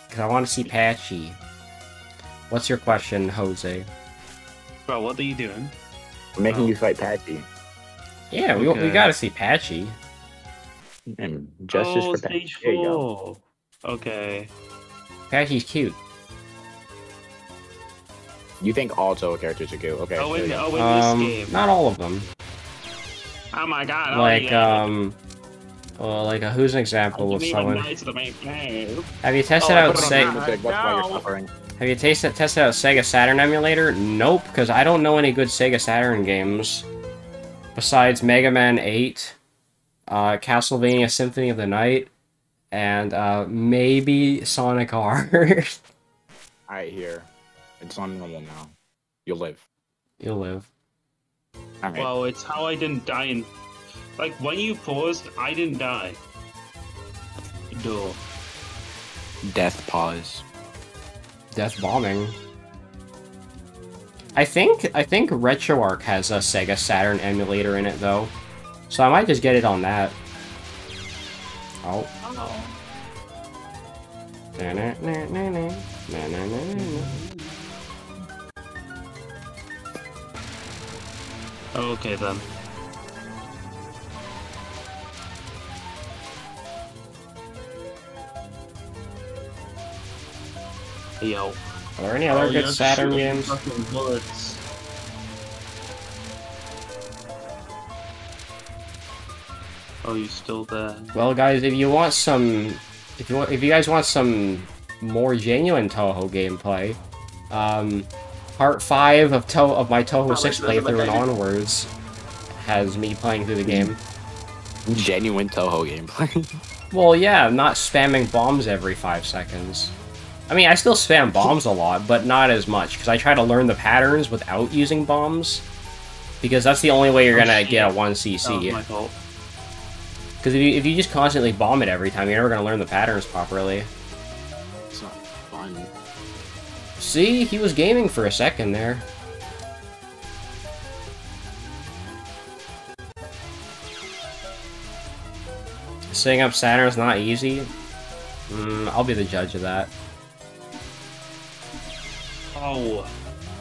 Because I want to see Patchy. What's your question, Jose? Well, what are you doing? I'm making you fight Patchy. Yeah, okay. we gotta see Patchy. And justice for Patchy. Stage 4. There you go. Okay. Patchy's cute. You think all Touhou characters are cute? Okay. Oh, wait, oh, wait, this game. Not all of them. Oh my god! Like well, like who's an example of someone? Have you tested out Sega? No. Have you tested out Sega Saturn emulator? Nope, because I don't know any good Sega Saturn games besides Mega Man 8, Castlevania Symphony of the Night, and maybe Sonic R. Alright, here, it's on normal now. You'll live. You'll live. Right. Well, it's how I didn't die in... Like, when you paused, I didn't die. Duh. Death pause. Death bombing. I think RetroArch has a Sega Saturn emulator in it, though. So I might just get it on that. Oh. Okay, then. Yo. Are there any other good Saturn games? Oh, you still there? Well, guys, if you want some, if you guys want some more genuine Touhou gameplay, Part 5 of my Touhou 6 playthrough and onwards has me playing through the game. Genuine Touhou gameplay. Well, yeah, not spamming bombs every 5 seconds. I mean, I still spam bombs a lot, but not as much, because I try to learn the patterns without using bombs, because that's the only way you're gonna get a 1cc. Because if you just constantly bomb it every time, you're never gonna learn the patterns properly. It's not fun. See, he was gaming for a second there. Setting up Saturn's not easy. I'll be the judge of that. Oh,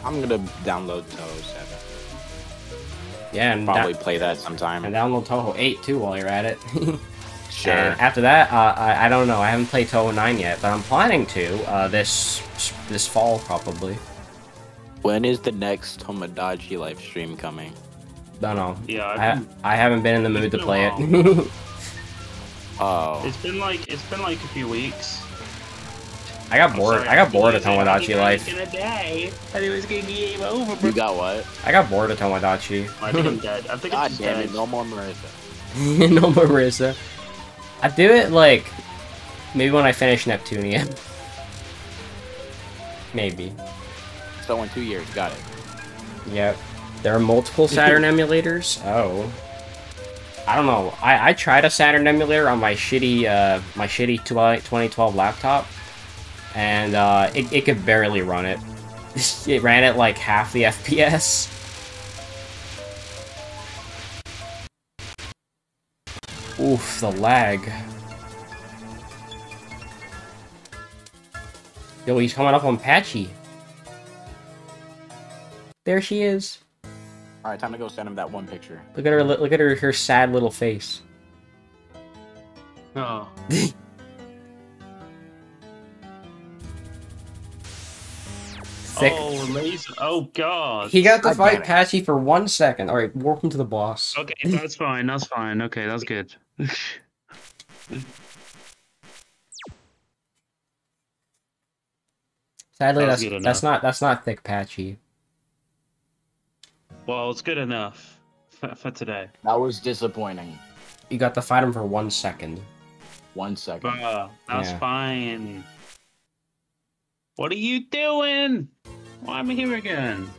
I'm gonna download Touhou 7. Yeah, and probably play that sometime. And download Touhou 8 too while you're at it. Sure. And after that, I don't know. I haven't played Touhou 9 yet, but I'm planning to this fall probably. When is the next Tomodachi live stream coming? Don't know. Yeah, I haven't been in the mood to play it. Oh. It's been like a few weeks. I got bored. I got bored of Tomodachi Life. I was gonna die. I was gonna game over. You got what? I got bored of Tomodachi. I think I'm dead. I think I'm dead. No more Marisa. No more Marisa. I do it like maybe when I finish Neptunia. Maybe. So in 2 years, got it. Yep. There are multiple Saturn emulators. Oh. I don't know. I tried a Saturn emulator on my shitty 2012 laptop. And it could barely run it. It ran at like half the FPS. Oof, the lag. Yo, he's coming up on Patchy. There she is. All right, time to go send him that one picture. Look at her! Look at her sad little face. Oh. Thick. Oh, laser. Oh, God. He got to fight Patchy for 1 second. All right, welcome to the boss. Okay, that's fine. That's fine. Okay, that's good. Sadly, that's not thick Patchy. Well, it's good enough for today. That was disappointing. You got to fight him for 1 second. 1 second. That's fine. What are you doing? Why am I here again?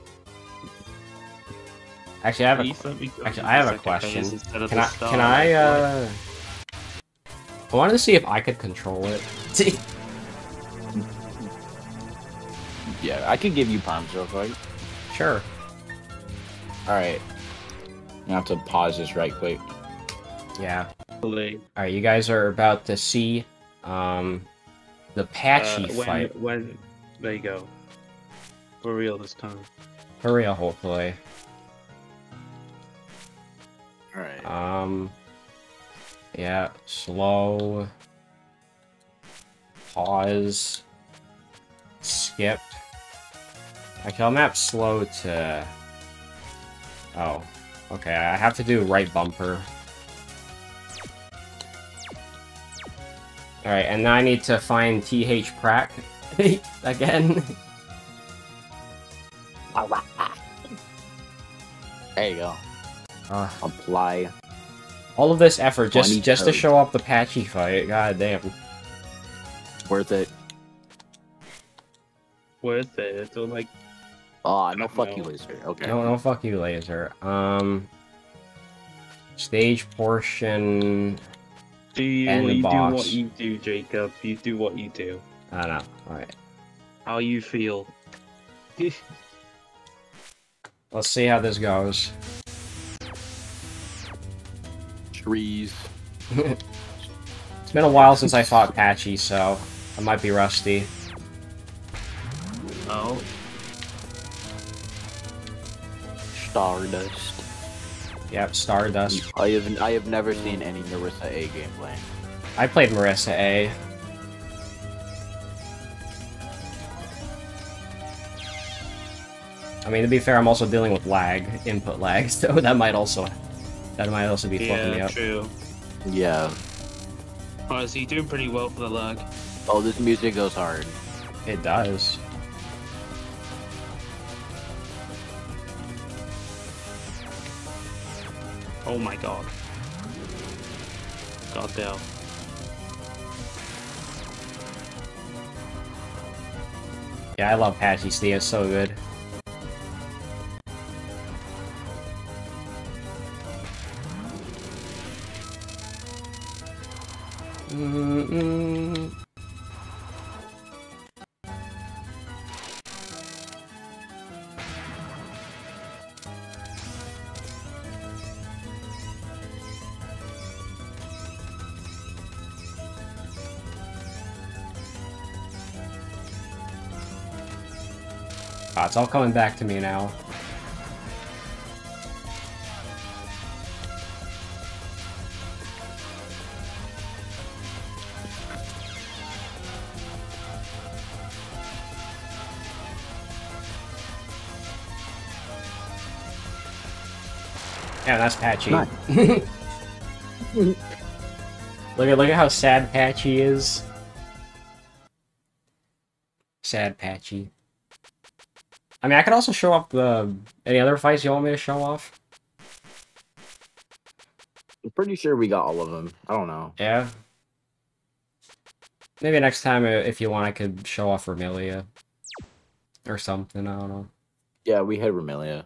Actually, I have a question. I wanted to see if I could control it. Yeah, I could give you palms real quick. Sure. All right. I have to pause this right quick. Yeah. Alright, you guys are about to see the Patchy fight. When they go. For real this time. For real, hopefully. Alright. Yeah, slow. Pause. Skip. Okay, I'll map slow to... Oh. Okay, I have to do right bumper. Alright, and now I need to find THPRAC again. There you go. Apply. All of this effort just to show up the Patchy fight. God damn. Worth it. Worth it. It's all like. Oh, no fuck you, laser. Okay. No fuck you, laser. Stage portion. Do what you do, Jacob. You do what you do. I know. All right. How you feel? Let's see how this goes. Trees. It's been a while since I fought Patchy, so I might be rusty. Oh. Stardust. Yep, Stardust. I have never seen any Marisa A gameplay. I played Marisa A. I mean, to be fair, I'm also dealing with lag, input lag, so that might also be fucking me up. Yeah, true. Yeah. Alright, so you're doing pretty well for the lag. Oh, this music goes hard. It does. Oh my god. God damn. Yeah, I love Patchy Steve, it's so good. Mm-mm. Oh, it's all coming back to me now. Yeah, that's Patchy. Look at how sad Patchy is. Sad Patchy. I mean, I could also show up the... Any other fights you want me to show off? I'm pretty sure we got all of them. I don't know. Yeah? Maybe next time, if you want, I could show off Remilia. Or something, I don't know. Yeah, we had Remilia.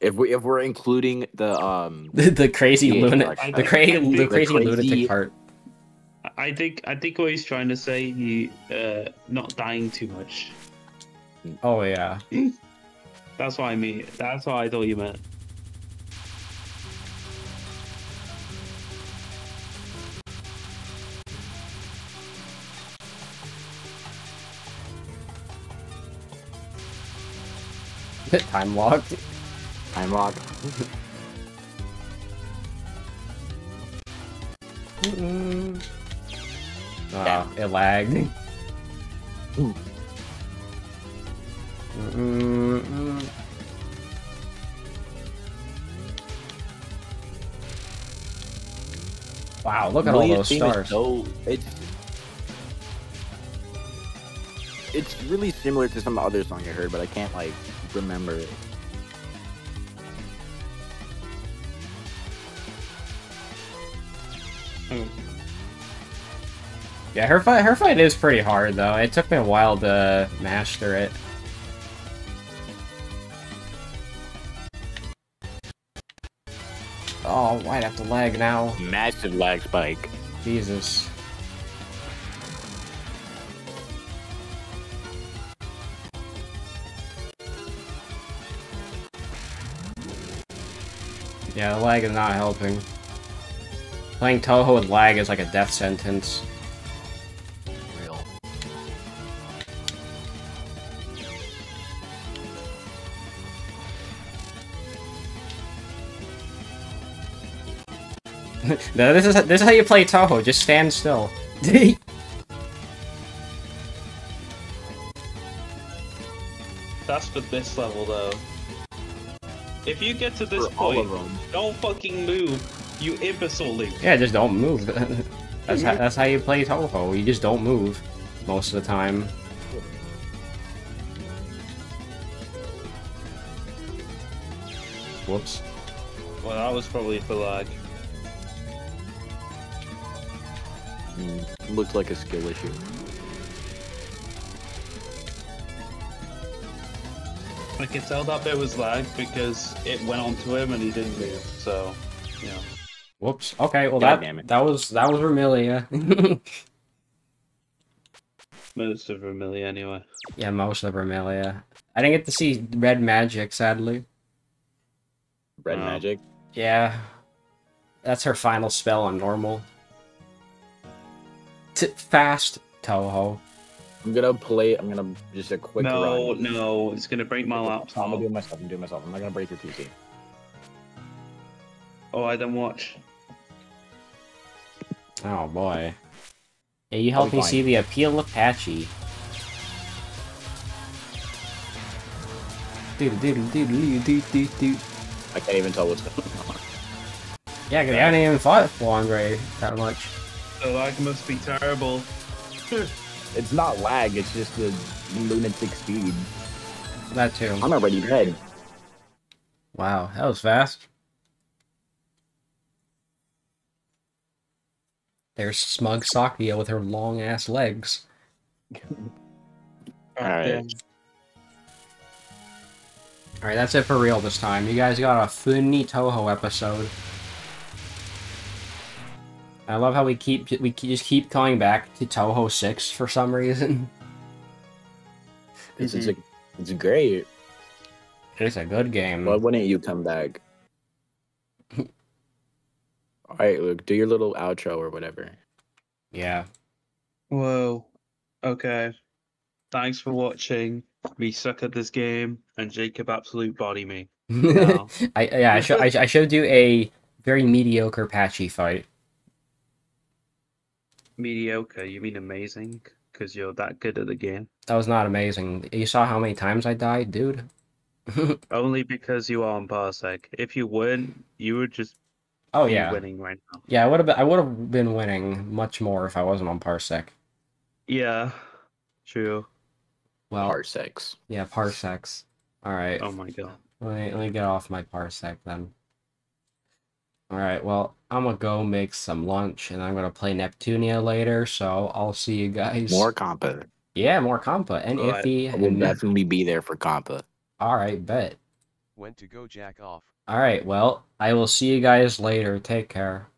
If we're including the the crazy lunatic the crazy lunatic part. I think what he's trying to say, you not dying too much. Oh yeah. That's what I mean. That's what I thought you meant. Time locked. Time log. It lagged. Wow! Look at all those stars. So, it's really similar to some other song I heard, but I can't like remember it. Yeah, her fight is pretty hard though. It took me a while to master it. Oh, I'd have to lag now. Massive lag spike. Jesus. Yeah, the lag is not helping. Playing Touhou with lag is like a death sentence. Real. No, this is how you play Touhou. Just stand still. That's for this level, though. If you get to this point, don't fucking move, you imbecile. Yeah, just don't move. That's how you play Touhou. You just don't move most of the time. Whoops. Well, that was probably for lag. Looked like a skill issue. I could tell that bit was lag because it went onto him and he didn't move, so, yeah. Whoops. Okay, well that was Remilia. Most of Remilia, anyway. Yeah, most of Remilia. I didn't get to see Red Magic, sadly. Red Magic? Yeah. That's her final spell on normal. Fast, Touhou. I'm gonna just a quick run. No, it's gonna break my laptop. I'm gonna do it myself, I'm not gonna break your PC. Oh, I didn't watch. Oh boy. Yeah, you helped me see the appeal of Patchy. I can't even tell what's going on. Yeah, because I haven't even fought Andre that much. The lag must be terrible. It's not lag, it's just the lunatic speed. That too. I'm already dead. Wow, that was fast. There's smug Sakuya with her long ass legs. Alright. Alright, that's it for real this time. You guys got a funny Touhou episode. I love how we just keep coming back to Touhou 6 for some reason. It's great. It's a good game. Why wouldn't you come back? All right, Luke, do your little outro or whatever. Yeah. Whoa. Okay. Thanks for watching. We suck at this game, and Jacob absolute body me. No. I should do a very mediocre Patchy fight. Mediocre, you mean amazing? Because you're that good at the game. That was not amazing. You saw how many times I died, dude. Only because you are on Parsec. If you weren't, you would just winning right now. Yeah, I would have been winning much more if I wasn't on Parsec. Yeah, true. Well, Parsecs. Yeah, Parsecs. Alright. Oh my god. Let me get off my Parsec then. Alright, well, I'm gonna go make some lunch, and I'm gonna play Neptunia later, so I'll see you guys. More Compa. Yeah, more Compa. And right. Iffy. I will definitely be there for Compa. Alright, bet. When to go jack off. Alright, well, I will see you guys later. Take care.